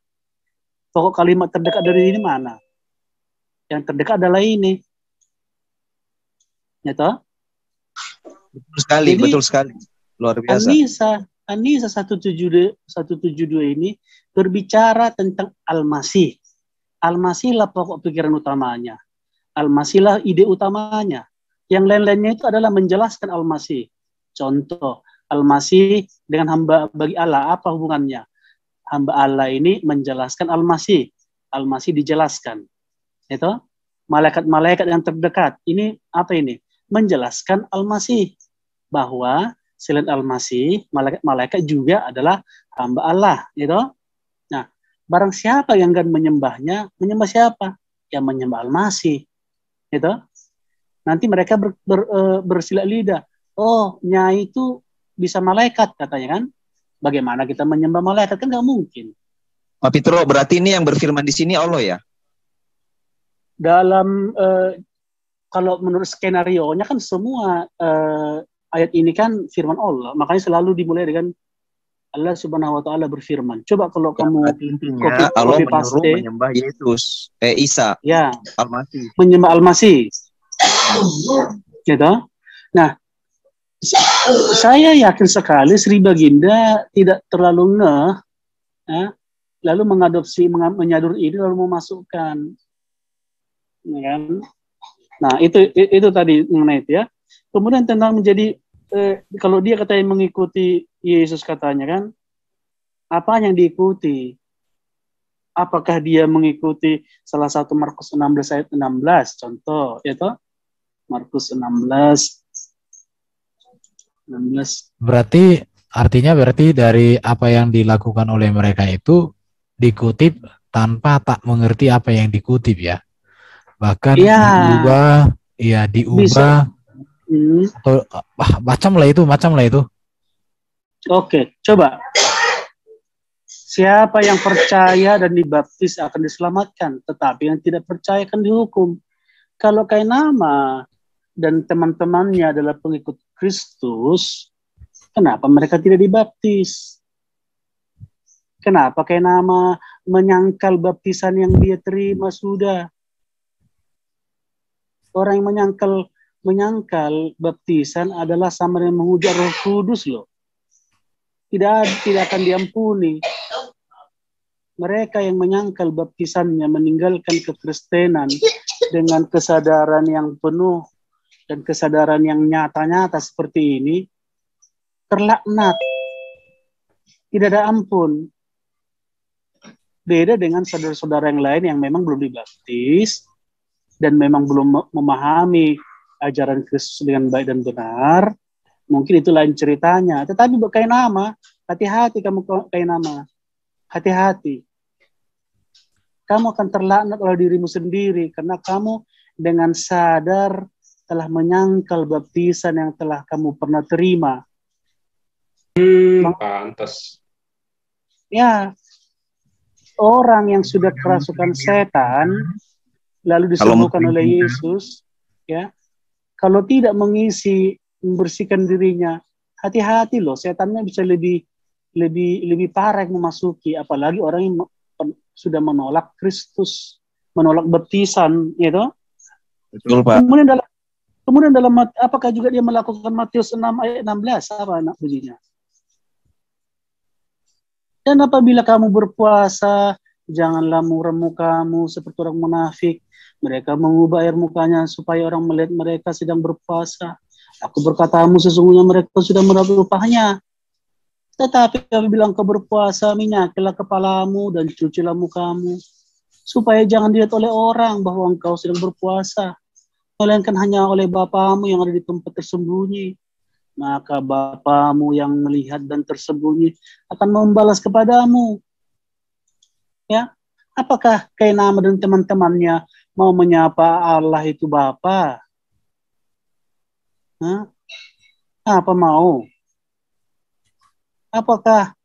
Pokok kalimat terdekat dari ini mana? Yang terdekat adalah ini. Ya toh? Betul sekali, jadi, betul sekali. Luar biasa. An-Nisa, An-Nisa seratus tujuh puluh dua ini berbicara tentang Al-Masih. Al-Masih lah pokok pikiran utamanya. Al-Masih lah ide utamanya. Yang lain-lainnya itu adalah menjelaskan Al-Masih. Contoh, Al-Masih dengan hamba bagi Allah, apa hubungannya? Hamba Allah ini menjelaskan Al-Masih. Al-Masih dijelaskan. Itu malaikat-malaikat yang terdekat. Ini apa ini? Menjelaskan Al-Masih. Bahwa selain Al-Masih, malaikat-malaikat juga adalah hamba Allah. Itu. Nah, barang siapa yang akan menyembahnya, menyembah siapa? Yang menyembah Al-Masih. Itu. Nanti mereka ber, ber, uh, bersilat lidah. Oh, nyai itu bisa malaikat katanya kan? Bagaimana kita menyembah malaikat kan nggak mungkin. Pak Petro, berarti ini yang berfirman di sini Allah ya? Dalam uh, kalau menurut skenario-nya kan semua uh, ayat ini kan firman Allah. Makanya selalu dimulai dengan Allah Subhanahu Wa Taala berfirman. Coba kalau ya, kamu kopi, Allah kopi paste, menyembah Yesus, eh, Isa, ya, Al-Masih. Menyembah Al-Masih. Gitu. Nah, saya yakin sekali Sri Baginda tidak terlalu ngeh ya, lalu mengadopsi menyadur ini lalu memasukkan ya. Nah itu itu tadi mengenai itu ya. Kemudian tentang menjadi eh, kalau dia katanya mengikuti Yesus katanya kan, apa yang diikuti? Apakah dia mengikuti salah satu Markus enam belas ayat enam belas contoh itu? Markus enam belas. Berarti artinya berarti dari apa yang dilakukan oleh mereka itu dikutip tanpa tak mengerti apa yang dikutip ya. Bahkan ya. diubah, ya diubah. Hmm. Atau ah, macam lah itu, macam lah itu. Oke, coba. Siapa yang percaya dan dibaptis akan diselamatkan, tetapi yang tidak percaya akan dihukum. Kalau Kainama dan teman-temannya adalah pengikut Kristus, kenapa mereka tidak dibaptis? Kenapa Kainama menyangkal baptisan yang dia terima sudah? Orang yang menyangkal menyangkal baptisan adalah sama dengan menghujat Roh Kudus loh. Tidak tidak akan diampuni. Mereka yang menyangkal baptisannya meninggalkan kekristenan dengan kesadaran yang penuh dan kesadaran yang nyata-nyata seperti ini, terlaknat, tidak ada ampun. Beda dengan saudara-saudara yang lain yang memang belum dibaptis dan memang belum memahami ajaran Kristus dengan baik dan benar, mungkin itu lain ceritanya. Tetapi buat Kainama, hati-hati kamu Kainama, hati-hati. Kamu akan terlaknat oleh dirimu sendiri karena kamu dengan sadar telah menyangkal baptisan yang telah kamu pernah terima. Hmm, pantas. Ya, orang yang sudah kerasukan setan lalu disembuhkan oleh Yesus, ya. Kalau tidak mengisi, membersihkan dirinya, hati-hati loh, setannya bisa lebih lebih lebih parah yang memasuki, apalagi orang yang sudah menolak Kristus, menolak baptisan, gitu. Betul, Pak. Kemudian dalam kemudian dalam apakah juga dia melakukan Matius enam ayat enam belas, apa anak bunyinya? Dan apabila kamu berpuasa, janganlah muremu kamu seperti orang munafik. Mereka mengubah air mukanya supaya orang melihat mereka sedang berpuasa. Aku berkatamu sesungguhnya mereka sudah mendapat upahnya. Tetapi apabila engkau berpuasa, minyakilah kepalamu dan cucilah mukamu, supaya jangan dilihat oleh orang bahwa engkau sedang berpuasa, melainkan hanya oleh Bapamu yang ada di tempat tersembunyi. Maka Bapamu yang melihat dan tersembunyi akan membalas kepadamu. Ya, apakah Kainama dan teman-temannya mau menyapa Allah itu Bapa? Hah? Apa mau? Apakah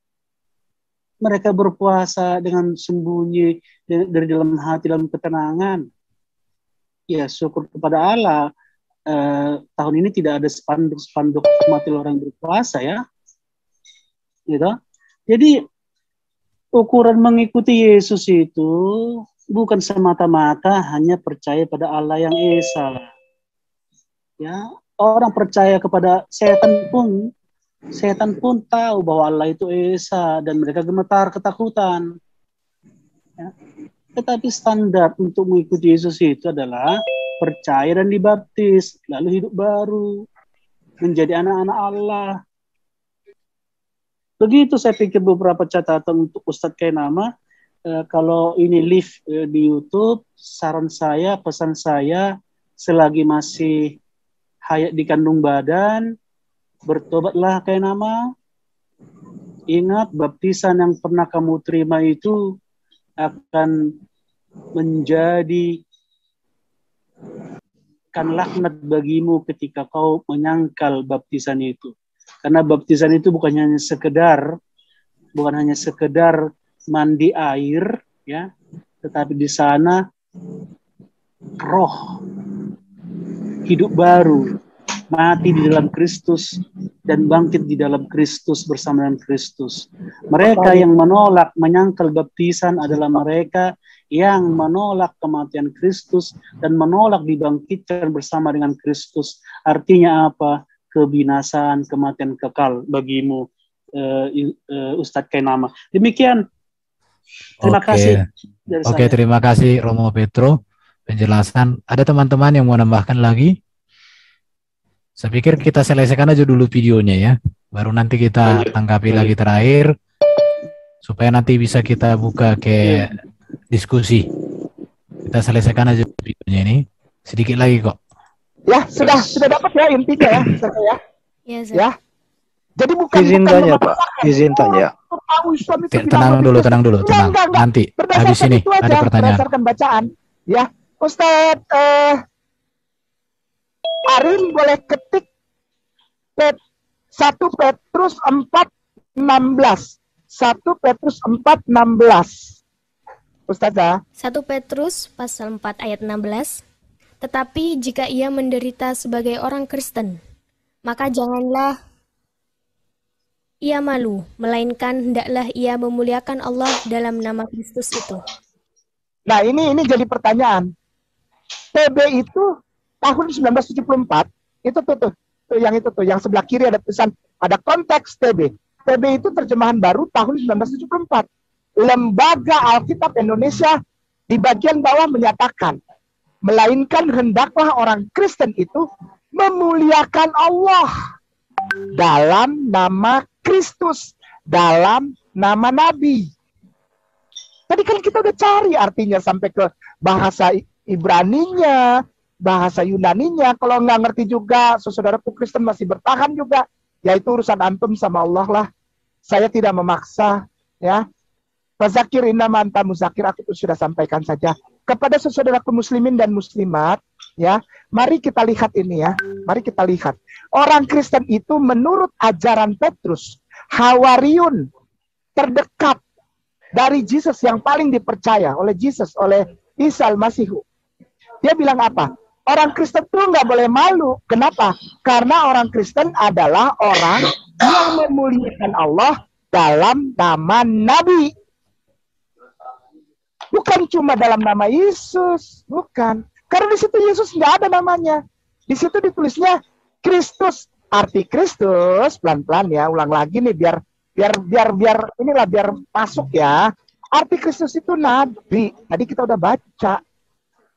mereka berpuasa dengan sembunyi dari dalam hati, dalam ketenangan? Ya, syukur kepada Allah. Eh, tahun ini tidak ada spanduk-spanduk mati orang berpuasa, ya. Gitu. Jadi, ukuran mengikuti Yesus itu bukan semata-mata hanya percaya pada Allah yang Esa. Ya, orang percaya kepada setan pun Setan pun tahu bahwa Allah itu Esa dan mereka gemetar ketakutan. Ya. Tetapi standar untuk mengikuti Yesus itu adalah percaya dan dibaptis, lalu hidup baru, menjadi anak-anak Allah. Begitu saya pikir beberapa catatan untuk Ustadz Kainama. E, kalau ini live e, di YouTube, saran saya, pesan saya, selagi masih hayat di kandung badan, bertobatlah Kainama. Ingat, baptisan yang pernah kamu terima itu akan menjadi kan laknat bagimu ketika kau menyangkal baptisan itu. Karena baptisan itu bukan hanya sekedar bukan hanya sekedar mandi air, ya, tetapi di sana roh hidup baru, mati di dalam Kristus dan bangkit di dalam Kristus bersama dengan Kristus. Mereka yang menolak, menyangkal baptisan adalah mereka yang menolak kematian Kristus dan menolak dibangkitkan bersama dengan Kristus. Artinya apa? Kebinasaan, kematian kekal bagimu, uh, uh, Ustadz Kainama. Demikian. Terima Oke. kasih. Oke, saya. Terima kasih Romo Petro. Penjelasan. Ada teman-teman yang mau nambahkan lagi? Saya pikir kita selesaikan aja dulu videonya, ya. Baru nanti kita tanggapi lagi terakhir, supaya nanti bisa kita buka ke diskusi. Kita selesaikan aja videonya ini. Sedikit lagi kok. Ya, sudah sudah dapat ya intinya ya. ya. Ya, ya. Jadi bukan izin tanya, Pak. Izin tanya. Tenang dulu, tenang dulu, tenang. Nanti habis ini ada pertanyaan. Berdasarkan bacaan, ya. Ustaz, eh Arin boleh ketik satu Petrus empat enam belas. satu Petrus empat enam belas. Ustazah. satu Petrus pasal empat ayat enam belas. Tetapi jika ia menderita sebagai orang Kristen, maka janganlah ia malu, melainkan hendaklah ia memuliakan Allah dalam nama Kristus itu. Nah, ini ini jadi pertanyaan. T B itu tahun seribu sembilan ratus tujuh puluh empat, itu tuh, tuh, tuh yang itu tuh, yang sebelah kiri ada tulisan, ada konteks T B. T B itu terjemahan baru tahun seribu sembilan ratus tujuh puluh empat. Lembaga Alkitab Indonesia di bagian bawah menyatakan, melainkan hendaklah orang Kristen itu memuliakan Allah dalam nama Kristus, dalam nama Nabi. Tadi kan kita udah cari artinya sampai ke bahasa Ibraninya, bahasa Yunaninya. Kalau nggak ngerti juga, saudaraku Kristen masih bertahan juga. Yaitu urusan antum sama Allah lah. Saya tidak memaksa, ya. Fazakir innama anta muzakir, aku sudah sampaikan saja. Kepada saudaraku muslimin dan muslimat, ya, mari kita lihat ini ya. Mari kita lihat. Orang Kristen itu menurut ajaran Petrus, hawariun terdekat dari Yesus yang paling dipercaya oleh Yesus, oleh Isa Al-Masih. Dia bilang apa? Orang Kristen itu nggak boleh malu. Kenapa? Karena orang Kristen adalah orang yang memuliakan Allah dalam nama Nabi. Bukan cuma dalam nama Yesus, bukan. Karena di situ Yesus nggak ada namanya. Di situ ditulisnya Kristus, arti Kristus. Pelan-pelan ya, ulang lagi nih biar biar biar biar inilah biar masuk ya. Arti Kristus itu Nabi. Tadi kita udah baca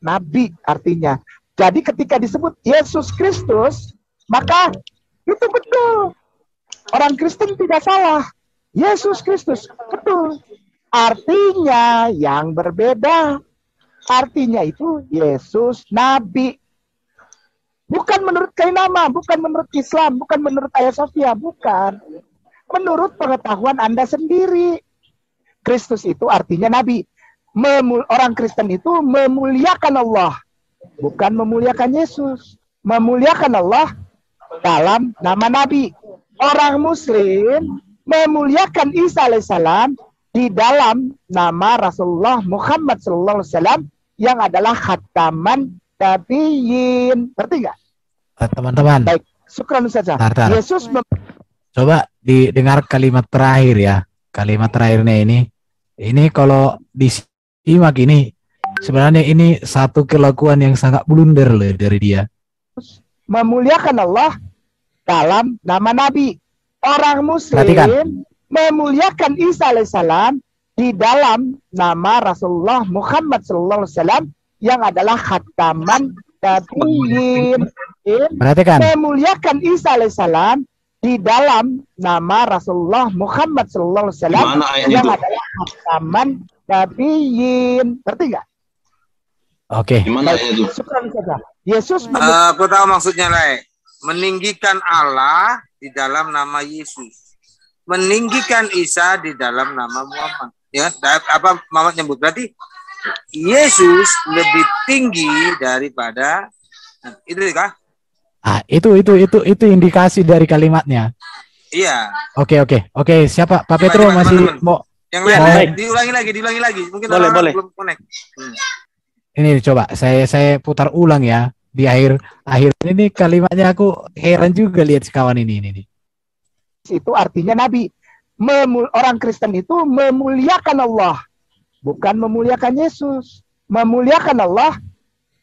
Nabi artinya. Jadi ketika disebut Yesus Kristus, maka itu betul. Orang Kristen tidak salah. Yesus Kristus betul. Artinya yang berbeda. Artinya itu Yesus Nabi. Bukan menurut Kainama, bukan menurut Islam, bukan menurut Ayah Sofia, bukan. Menurut pengetahuan Anda sendiri. Kristus itu artinya Nabi. Memul orang Kristen itu memuliakan Allah. Bukan memuliakan Yesus. Memuliakan Allah dalam nama Nabi. Orang Muslim memuliakan Isa alaihissalam di dalam nama Rasulullah Muhammad shallallahu alaihi wasallam yang adalah khataman nabiyyin. Ngerti nggak? Teman-teman. Baik, syukran saja. Yesus coba didengar kalimat terakhir ya. Kalimat terakhirnya ini. Ini kalau disimak ini sebenarnya ini satu kelakuan yang sangat blunder loh dari dia. Memuliakan Allah dalam nama Nabi. Orang Muslim perhatikan, memuliakan Isa alaihissalam di dalam nama Rasulullah Muhammad shallallahu alaihi wasallam yang adalah khataman nabiyyin. Perhatikan, memuliakan Isa alaihissalam di dalam nama Rasulullah Muhammad shallallahu alaihi wasallam yang itu adalah khataman nabiyyin. Ngerti nggak? Oke. Okay. Yesus. Uh, aku tahu maksudnya Lai. Meninggikan Allah di dalam nama Yesus. Meninggikan Isa di dalam nama Muhammad. Ya, apa Muhammad nyebut? Berarti Yesus lebih tinggi daripada itu kah? Ah, itu itu itu itu indikasi dari kalimatnya. Iya. Oke, oke. Oke, siapa? Pak Petro masih teman-teman mau yang lain. Diulangi lagi, diulangi lagi. Mungkin boleh, boleh. Belum connect. Hmm. Ini coba saya saya putar ulang ya. Di akhir akhir ini kalimatnya aku heran juga lihat si kawan ini ini. Itu artinya Nabi. Memul orang Kristen itu memuliakan Allah, bukan memuliakan Yesus. Memuliakan Allah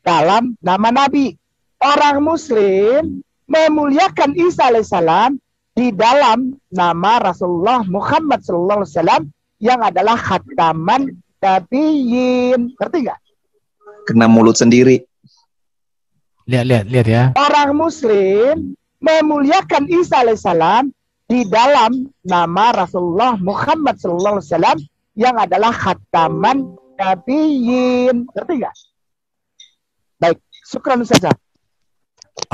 dalam nama Nabi. Orang Muslim memuliakan Isa alaihissalam di dalam nama Rasulullah Muhammad shallallahu alaihi wasallam yang adalah khataman nabiyyin. Ngerti nggak? Kena mulut sendiri. Lihat, lihat, lihat ya. Orang Muslim memuliakan Isa alaihissalam di dalam nama Rasulullah Muhammad shallallahu alaihi wasallam yang adalah khataman nabiyyin. Ngerti nggak? Baik, syukran saja.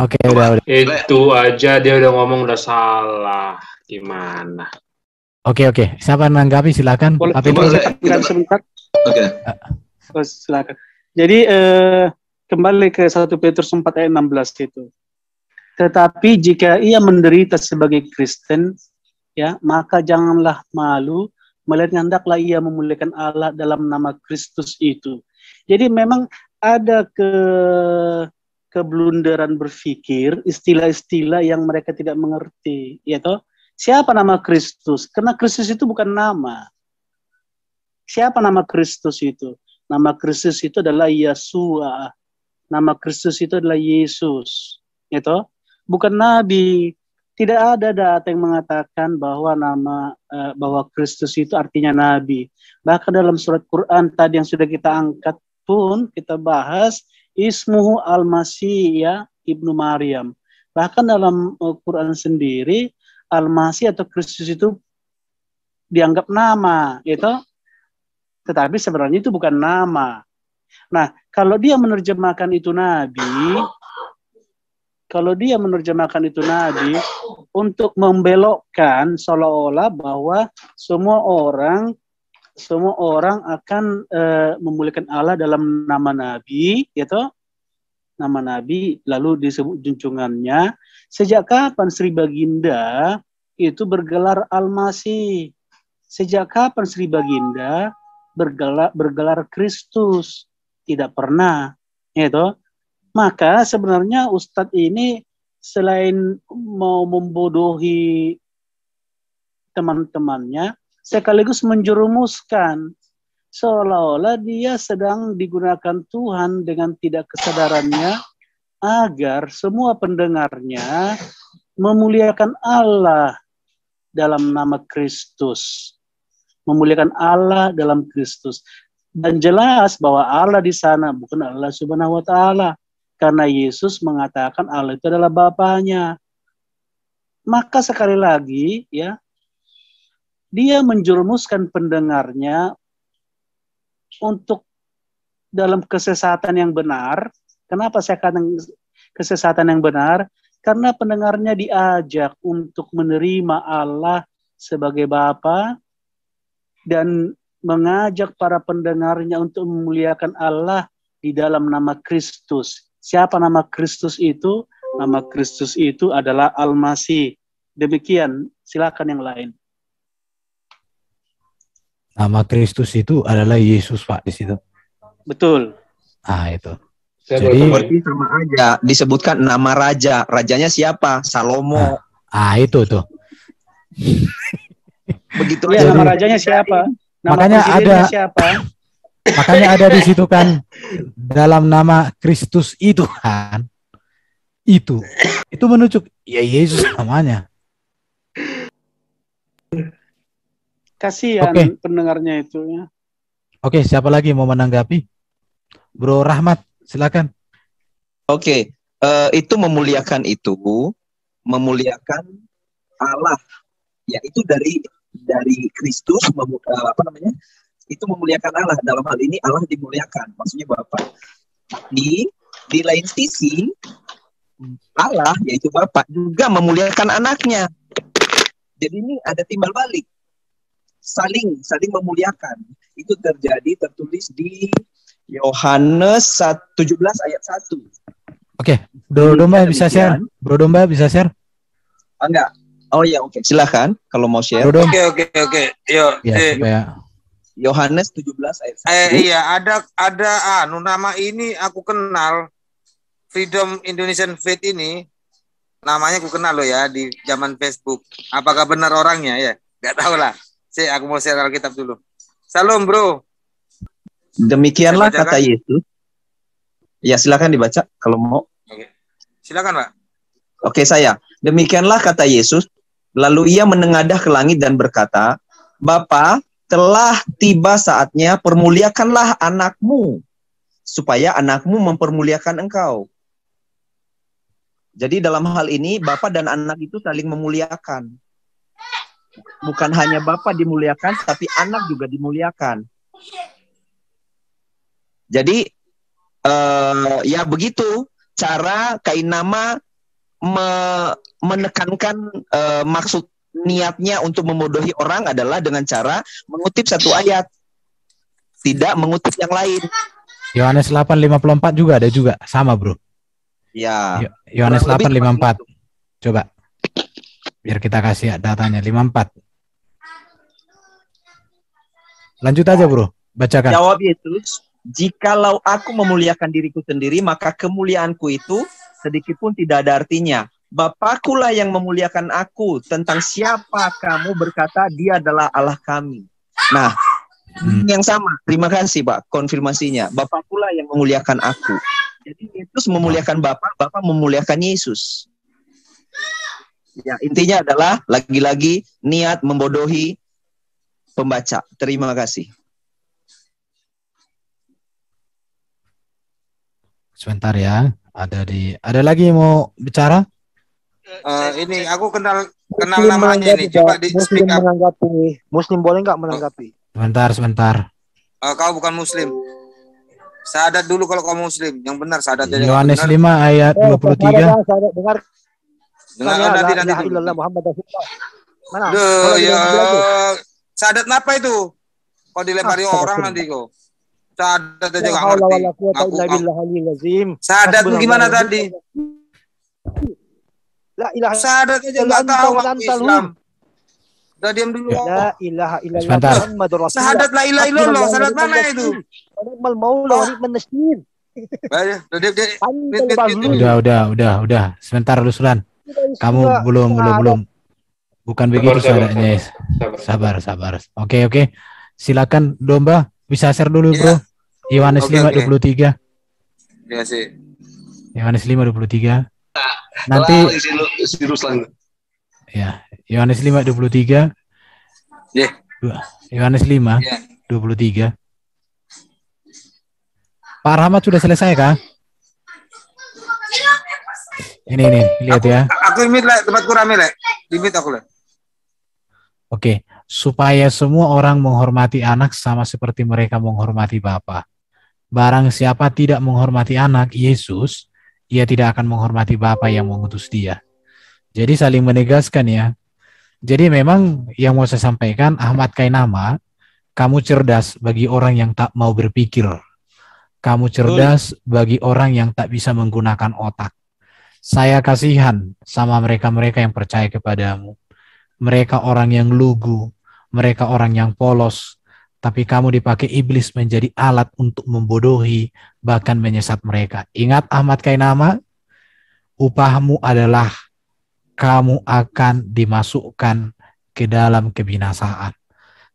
Oke, okay, udah, udah. Itu aja dia udah ngomong udah salah. Gimana? Oke, okay, oke. Okay. Siapa menanggapi silakan. Boleh, Tapi boleh, boleh. Silakan sebentar. Oke. Okay. Oh, silakan. Jadi eh, kembali ke satu Petrus empat ayat enam belas itu. Tetapi jika ia menderita sebagai Kristen, ya, maka janganlah malu, melainkan hendaklah ia memuliakan Allah dalam nama Kristus itu. Jadi memang ada ke keblunderan berpikir, istilah-istilah yang mereka tidak mengerti, ya toh? Siapa nama Kristus? Karena Kristus itu bukan nama. Siapa nama Kristus itu? Nama Kristus itu adalah Yeshua. Nama Kristus itu adalah Yesus, ya toh? Bukan Nabi. Tidak ada data yang mengatakan bahwa nama uh, bahwa Kristus itu artinya Nabi. Bahkan dalam surat Quran tadi yang sudah kita angkat pun kita bahas, ismuhu Al-Masih ya Ibnu Maryam. Bahkan dalam Quran sendiri, Al-Masih atau Kristus itu dianggap nama, gitu. Tetapi sebenarnya itu bukan nama. Nah, kalau dia menerjemahkan itu nabi, kalau dia menerjemahkan itu nabi untuk membelokkan seolah-olah bahwa semua orang semua orang akan e, memuliakan Allah dalam nama nabi, gitu. Nama nabi lalu disebut junjungannya. Sejak kapan Sri Baginda itu bergelar Al-Masih? Sejak kapan Sri Baginda bergelar bergelar Kristus? Tidak pernah, gitu. Maka sebenarnya Ustadz ini selain mau membodohi teman-temannya, sekaligus menjerumuskan seolah-olah dia sedang digunakan Tuhan dengan tidak kesadarannya agar semua pendengarnya memuliakan Allah dalam nama Kristus. Memuliakan Allah dalam Kristus. Dan jelas bahwa Allah di sana bukan Allah Subhanahu wa Ta'ala. Karena Yesus mengatakan Allah itu adalah Bapaknya. Maka sekali lagi, ya, dia menjerumuskan pendengarnya untuk dalam kesesatan yang benar. Kenapa saya katakan kesesatan yang benar? Karena pendengarnya diajak untuk menerima Allah sebagai Bapa dan mengajak para pendengarnya untuk memuliakan Allah di dalam nama Kristus. Siapa nama Kristus itu? Nama Kristus itu adalah Al-Masih. Demikian, silakan yang lain. Nama Kristus itu adalah Yesus, Pak, di situ. Betul. Ah, itu. Saya Jadi berarti sama aja disebutkan nama raja. Rajanya siapa? Salomo. Ah, ah itu tuh. Begitu ya. Jadi, nama rajanya siapa? Nama makanya ada siapa? Makanya ada di situ kan, dalam nama Kristus itu kan, itu itu menunjuk ya Yesus namanya. Kasihan okay. pendengarnya itu ya. Oke, okay, siapa lagi mau menanggapi? Bro Rahmat, silakan. Oke, okay. uh, itu memuliakan itu memuliakan Allah, yaitu dari dari Kristus uh, apa namanya? Itu memuliakan Allah, dalam hal ini Allah dimuliakan, maksudnya Bapa. Di di lain sisi Allah yaitu Bapa juga memuliakan anaknya. Jadi ini ada timbal balik, saling saling memuliakan. Itu terjadi tertulis di Yohanes tujuh belas ayat satu. Oke, okay. Bro Domba bisa share. Bro Domba bisa share? Enggak. Oh ya, oke, okay. Silakan kalau mau share. Oke, oke, oke. Yo. Yohanes tujuh belas ayat satu. Eh, iya, ada ada anu nama ini aku kenal. Freedom Indonesian Faith ini namanya aku kenal loh ya di zaman Facebook. Apakah benar orangnya ya? Enggak tahu lah. Saya aku mau share Alkitab dulu. Salam, Bro. Demikianlah kata Yesus. Ya, silakan dibaca kalau mau. Oke. Silakan, Pak. Oke, saya. Demikianlah kata Yesus, lalu ia menengadah ke langit dan berkata, "Bapa, telah tiba saatnya, permuliakanlah anakmu, supaya anakmu mempermuliakan engkau." Jadi dalam hal ini, Bapa dan anak itu saling memuliakan. Bukan hanya Bapa dimuliakan, tapi anak juga dimuliakan. Jadi, eh, ya begitu, cara Kainama me menekankan eh, maksud niatnya untuk memodohi orang adalah dengan cara mengutip satu ayat, tidak mengutip yang lain. Yohanes delapan lima puluh empat juga ada juga, sama bro. Ya. Yohanes delapan lima puluh empat. Coba. Biar kita kasih datanya lima puluh empat. Lanjut aja bro, bacakan. Jawab Yesus, "Jikalau aku memuliakan diriku sendiri, maka kemuliaanku itu sedikit pun tidak ada artinya. Bapakulah yang memuliakan aku, tentang siapa kamu berkata dia adalah Allah kami." Nah, hmm. yang sama. Terima kasih, Pak, konfirmasinya. Bapakulah yang memuliakan aku. Jadi Yesus memuliakan Bapa, Bapa memuliakan Yesus. Ya, intinya adalah lagi-lagi niat membodohi pembaca. Terima kasih. Sebentar ya, ada di ada lagi yang mau bicara? Uh, ini aku kenal kenal Muslim namanya ini. Coba di Muslim menanggapi. Muslim boleh nggak menanggapi? Sebentar, sebentar. Uh, kau bukan Muslim. Syahadat dulu kalau kau Muslim. Yang benar syahadat. Yohanes lima ayat dua puluh tiga. Dengar. Dengar nanti nanti. Mana? Duh, ya. Syahadat apa itu? Kau dilempari nah, orang nanti kau. Syahadat aja nggak ngerti. Syahadat gimana tadi? La ilaha syahadat aja enggak tahu Islam. Udah diam dulu. La ilaha illallah Muhammadur Rasulullah. Syahadat la ilaha illallah, syahadat mana itu? Wal maula wa ni'manasir. Udah, udah, udah, udah. Sebentar Ruslan. Kamu belum belum belum. Bukan begitu syahadatnya. Sabar, sabar. Oke, oke. Silakan Domba, bisa share dulu, Bro. Yohanes lima dua puluh tiga. Terima kasih. Yohanes lima dua puluh tiga. Nanti si Ruslan. Ya, Yohanes lima dua puluh tiga. Ya. Yohanes lima dua puluh tiga. Pak Rahmat sudah selesai kah? Ini nih, lihat aku, ya. Aku limit lah, tempatku rame lah. Limit aku lah. Oke, supaya semua orang menghormati anak sama seperti mereka menghormati Bapa. Barang siapa tidak menghormati anak Yesus, ia tidak akan menghormati Bapa yang mengutus dia. Jadi saling menegaskan ya. Jadi memang yang mau saya sampaikan, Ahmad Kainama, kamu cerdas bagi orang yang tak mau berpikir. Kamu cerdas bagi orang yang tak bisa menggunakan otak. Saya kasihan sama mereka-mereka yang percaya kepadamu. Mereka orang yang lugu, mereka orang yang polos. Tapi kamu dipakai iblis menjadi alat untuk membodohi, bahkan menyesat mereka. Ingat Ahmad Kainama, upahmu adalah kamu akan dimasukkan ke dalam kebinasaan.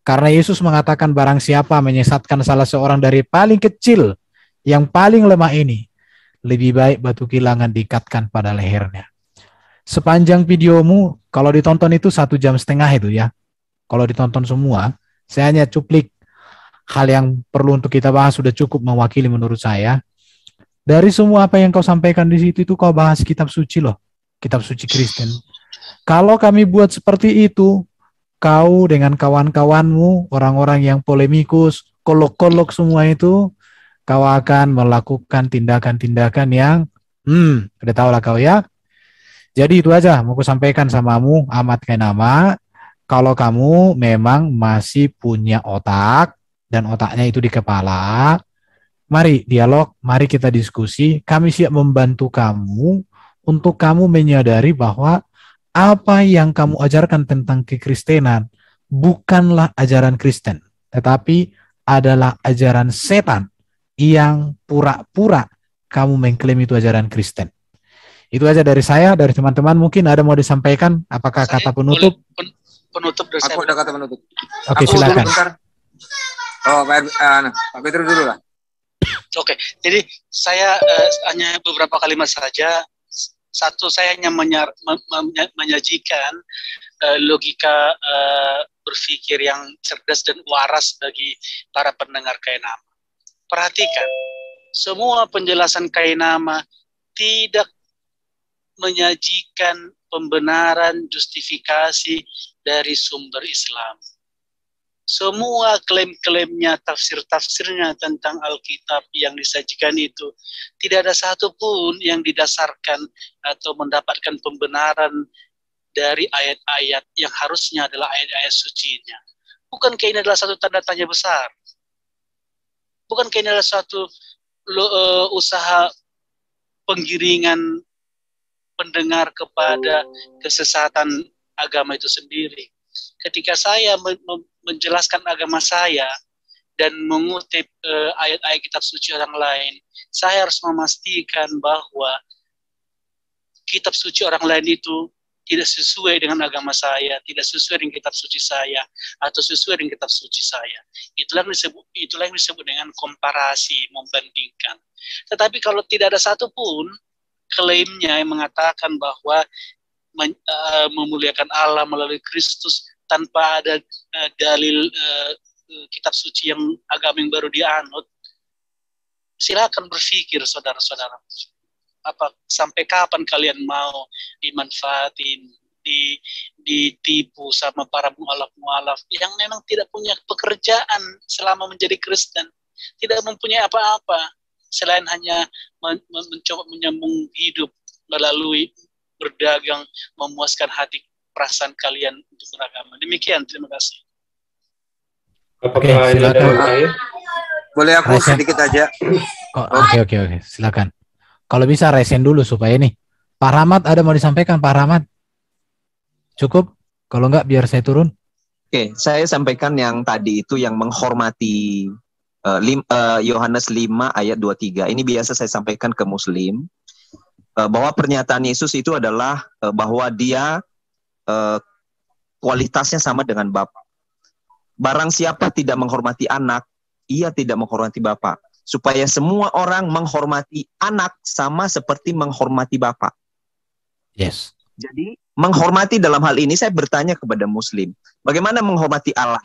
Karena Yesus mengatakan barang siapa menyesatkan salah seorang dari paling kecil, yang paling lemah ini, lebih baik batu kilangan diikatkan pada lehernya. Sepanjang videomu, kalau ditonton itu satu jam setengah itu ya, kalau ditonton semua, saya hanya cuplik. Hal yang perlu untuk kita bahas sudah cukup mewakili menurut saya. Dari semua apa yang kau sampaikan di situ itu kau bahas kitab suci loh, kitab suci Kristen. Kalau kami buat seperti itu, kau dengan kawan-kawanmu, orang-orang yang polemikus, kolok-kolok semua itu, kau akan melakukan tindakan-tindakan yang, hmm, udah tahu lah kau ya. Jadi itu aja mau ku sampaikan samamu, Ahmad Kainama. Kalau kamu memang masih punya otak, dan otaknya itu di kepala, mari dialog, mari kita diskusi, kami siap membantu kamu untuk kamu menyadari bahwa apa yang kamu ajarkan tentang kekristenan bukanlah ajaran Kristen, tetapi adalah ajaran setan yang pura-pura kamu mengklaim itu ajaran Kristen. Itu aja dari saya, dari teman-teman mungkin ada mau disampaikan, apakah saya kata penutup? Pen, penutup dari aku saya. Ada kata penutup. Oke, aku silakan. Oh, Pak, uh, Pak Petro dulu lah. Oke, okay. Jadi saya uh, hanya beberapa kalimat saja. Satu, saya hanya menyar, me, me, menyajikan uh, logika uh, berpikir yang cerdas dan waras bagi para pendengar Kainama. Perhatikan, semua penjelasan Kainama tidak menyajikan pembenaran justifikasi dari sumber Islam. Semua klaim-klaimnya, tafsir-tafsirnya tentang Alkitab yang disajikan itu, tidak ada satupun yang didasarkan atau mendapatkan pembenaran dari ayat-ayat yang harusnya adalah ayat-ayat sucinya. Bukankah ini adalah satu tanda tanya besar? Bukankah ini adalah suatu uh, usaha penggiringan pendengar kepada kesesatan agama itu sendiri? Ketika saya menjelaskan agama saya dan mengutip ayat-ayat uh, kitab suci orang lain, saya harus memastikan bahwa kitab suci orang lain itu tidak sesuai dengan agama saya, tidak sesuai dengan kitab suci saya, atau sesuai dengan kitab suci saya. Itulah yang disebut, itulah yang disebut dengan komparasi, membandingkan. Tetapi kalau tidak ada satupun klaimnya yang mengatakan bahwa men, uh, memuliakan Allah melalui Kristus tanpa ada uh, dalil uh, kitab suci yang agama yang baru dianut, silakan berpikir saudara-saudara. apa, sampai kapan kalian mau dimanfaatin, di, ditipu sama para mualaf-mualaf yang memang tidak punya pekerjaan selama menjadi Kristen, tidak mempunyai apa-apa selain hanya men mencoba menyambung hidup melalui berdagang, memuaskan hati perasaan kalian untuk beragama. Demikian, terima kasih. Oke, silakan. Boleh aku Raisen sedikit aja? Oke, oke, oke, silakan. Kalau bisa resen dulu supaya nih Pak Rahmat ada mau disampaikan. Pak Rahmat cukup, kalau enggak biar saya turun. Oke, saya sampaikan yang tadi itu yang menghormati Yohanes uh, uh, lima ayat dua puluh tiga. Ini biasa saya sampaikan ke Muslim uh, bahwa pernyataan Yesus itu adalah uh, bahwa dia uh, kualitasnya sama dengan Bapa. Barang siapa tidak menghormati anak, ia tidak menghormati Bapa. Supaya semua orang menghormati anak sama seperti menghormati Bapa. Yes. Jadi menghormati dalam hal ini saya bertanya kepada Muslim, bagaimana menghormati Allah,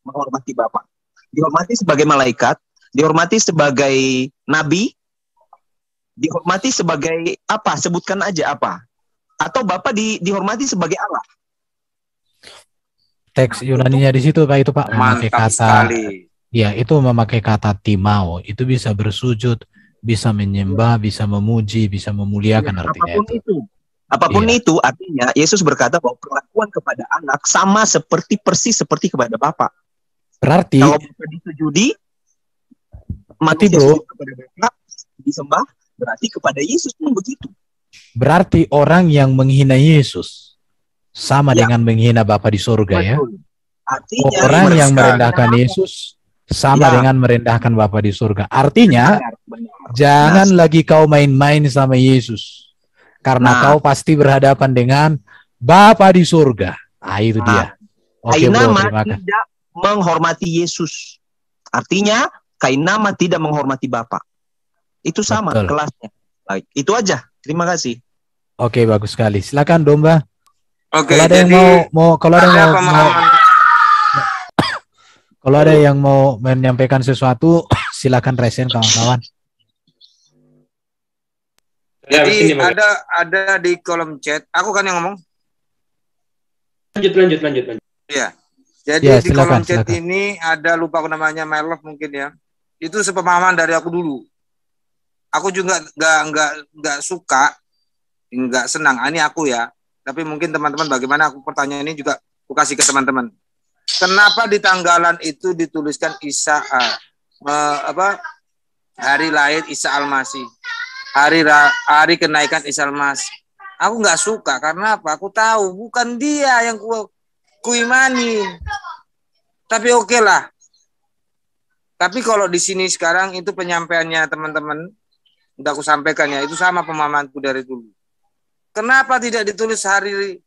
menghormati Bapa? Dihormati sebagai malaikat, dihormati sebagai nabi, dihormati sebagai apa? Sebutkan aja apa? Atau Bapa di, dihormati sebagai Allah? Teks Yunani-nya di situ Pak, itu Pak. Mantap sekali. Ya, itu memakai kata timao, itu bisa bersujud, bisa menyembah, bisa memuji, bisa memuliakan, ya, artinya apapun itu. itu. Apapun ya. itu artinya Yesus berkata bahwa perlakuan kepada anak sama seperti persis seperti kepada Bapa. Berarti kalau Bapa disujudi, mati bro, kepada Bapa disembah, berarti kepada Yesus pun begitu. Berarti orang yang menghina Yesus sama ya. dengan menghina Bapa di surga. Betul. Ya. Artinya, orang yang merendahkan Yesus sama ya. dengan merendahkan Bapa di surga. Artinya, benar, benar. jangan nah. lagi kau main-main sama Yesus, karena nah. kau pasti berhadapan dengan Bapa di surga. Ah, itu nah. dia. Oke, Kainama bro, tidak menghormati Yesus. Artinya, Kainama tidak menghormati Bapa. Itu sama Betul. kelasnya. Baik, itu aja. Terima kasih. Oke, bagus sekali. Silakan Domba. Oke, kalau ada yang mau, mau kalau ada yang mau, mau Kalau ada yang mau menyampaikan sesuatu, silakan resen kawan-kawan. Jadi ada ada di kolom chat. Aku kan yang ngomong. Lanjut lanjut lanjut lanjut. Iya. Jadi ya, silakan, di kolom chat silakan. Ini ada, lupa aku namanya, my love mungkin ya. Itu sepemahaman dari aku dulu. Aku juga nggak nggak nggak suka, nggak senang. Ini aku ya. Tapi mungkin teman-teman, bagaimana aku pertanyaan ini juga aku kasih ke teman-teman. Kenapa di tanggalan itu dituliskan Isa uh, uh, apa hari lahir Isa Al-Masih, hari hari kenaikan Isa Al-Masih? Aku nggak suka karena apa? Aku tahu bukan dia yang ku kuimani. Tapi oke okay lah. Tapi kalau di sini sekarang itu penyampaiannya teman-teman udah aku sampaikan ya, itu sama pemahamanku dari dulu. Kenapa tidak ditulis hari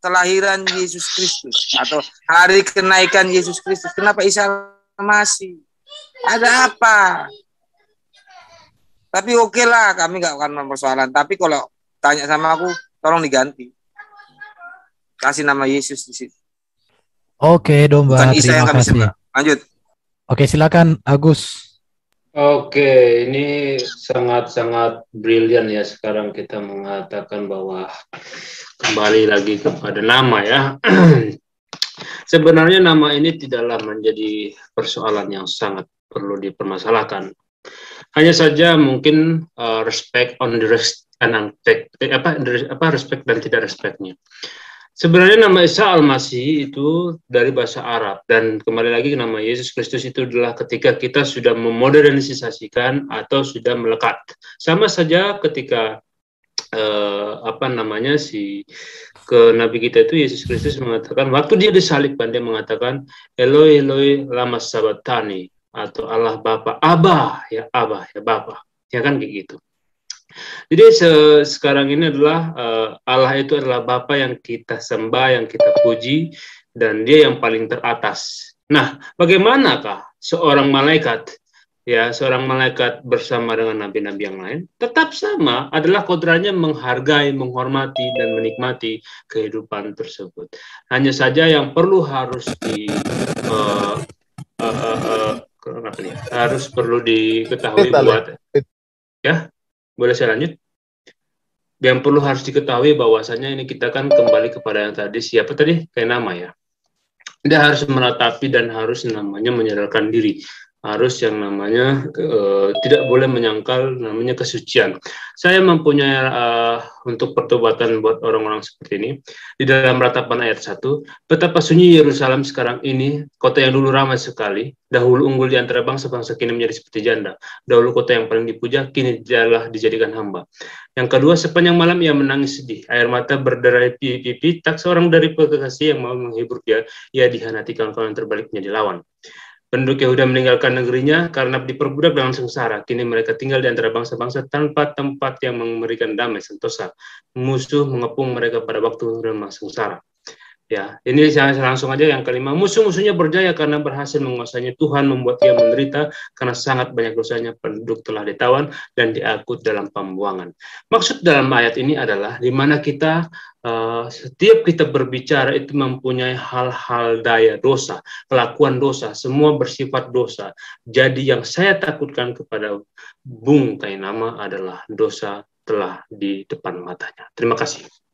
kelahiran Yesus Kristus atau hari kenaikan Yesus Kristus? Kenapa Isa Al-Masih? Ada apa? Tapi oke okay lah, kami nggak akan mempersoalan. Tapi kalau tanya sama aku, tolong diganti, kasih nama Yesus di situ. Oke, Domba. Bukan Isa yang kami sembah. Lanjut. Oke, silakan Agus. Oke, ini sangat-sangat brilian ya. Sekarang kita mengatakan bahwa kembali lagi kepada nama ya. Sebenarnya nama ini tidaklah menjadi persoalan yang sangat perlu dipermasalahkan. Hanya saja mungkin uh, respect on the rest and unpack, eh, apa, apa respect dan tidak respectnya. Sebenarnya nama Isa Al-Masih itu dari bahasa Arab, dan kembali lagi nama Yesus Kristus itu adalah ketika kita sudah memodernisasikan atau sudah melekat. Sama saja ketika Eh, apa namanya si ke nabi kita itu Yesus Kristus mengatakan, waktu dia disalibkan dia mengatakan Eloi Eloi lama sabatani, atau Allah Bapa, Abah ya Abah ya Bapa ya, kan kayak gitu. Jadi se sekarang ini adalah eh, Allah itu adalah Bapa yang kita sembah, yang kita puji, dan dia yang paling teratas. Nah, bagaimanakah seorang malaikat ya, seorang malaikat bersama dengan nabi-nabi yang lain tetap sama, adalah kodratnya menghargai, menghormati, dan menikmati kehidupan tersebut. Hanya saja yang perlu harus di uh, uh, uh, uh, harus perlu diketahui buat ya, boleh saya lanjut? yang perlu harus diketahui bahwasanya ini kita kan kembali kepada yang tadi, siapa tadi? Kainama ya. Dia harus meratapi dan harus namanya menyadarkan diri. Harus yang namanya eh, tidak boleh menyangkal namanya kesucian. Saya mempunyai eh, untuk pertobatan buat orang-orang seperti ini di dalam ratapan ayat satu, betapa sunyi Yerusalem sekarang ini, kota yang dulu ramai sekali, dahulu unggul di antara bangsa-bangsa kini menjadi seperti janda, dahulu kota yang paling dipuja kini dialah dijadikan hamba. Yang kedua, sepanjang malam ia menangis sedih, air mata berderai pipi-pipi, tak seorang dari kekasih yang mau menghibur dia, ia dihianati kawan-kawan terbaliknya dilawan. Penduduk Yehuda meninggalkan negerinya karena diperbudak dengan sengsara. Kini mereka tinggal di antara bangsa-bangsa tanpa tempat yang memberikan damai sentosa. Musuh mengepung mereka pada waktu remah sengsara. Ya, ini saya langsung aja yang kelima. Musuh-musuhnya berjaya karena berhasil menguasainya. Tuhan membuat dia menderita karena sangat banyak dosanya. Penduduk telah ditawan dan diangkut dalam pembuangan. Maksud dalam ayat ini adalah di mana kita uh, setiap kita berbicara itu mempunyai hal-hal daya dosa, kelakuan dosa, semua bersifat dosa. Jadi yang saya takutkan kepada Bung Kainama adalah dosa telah di depan matanya. Terima kasih.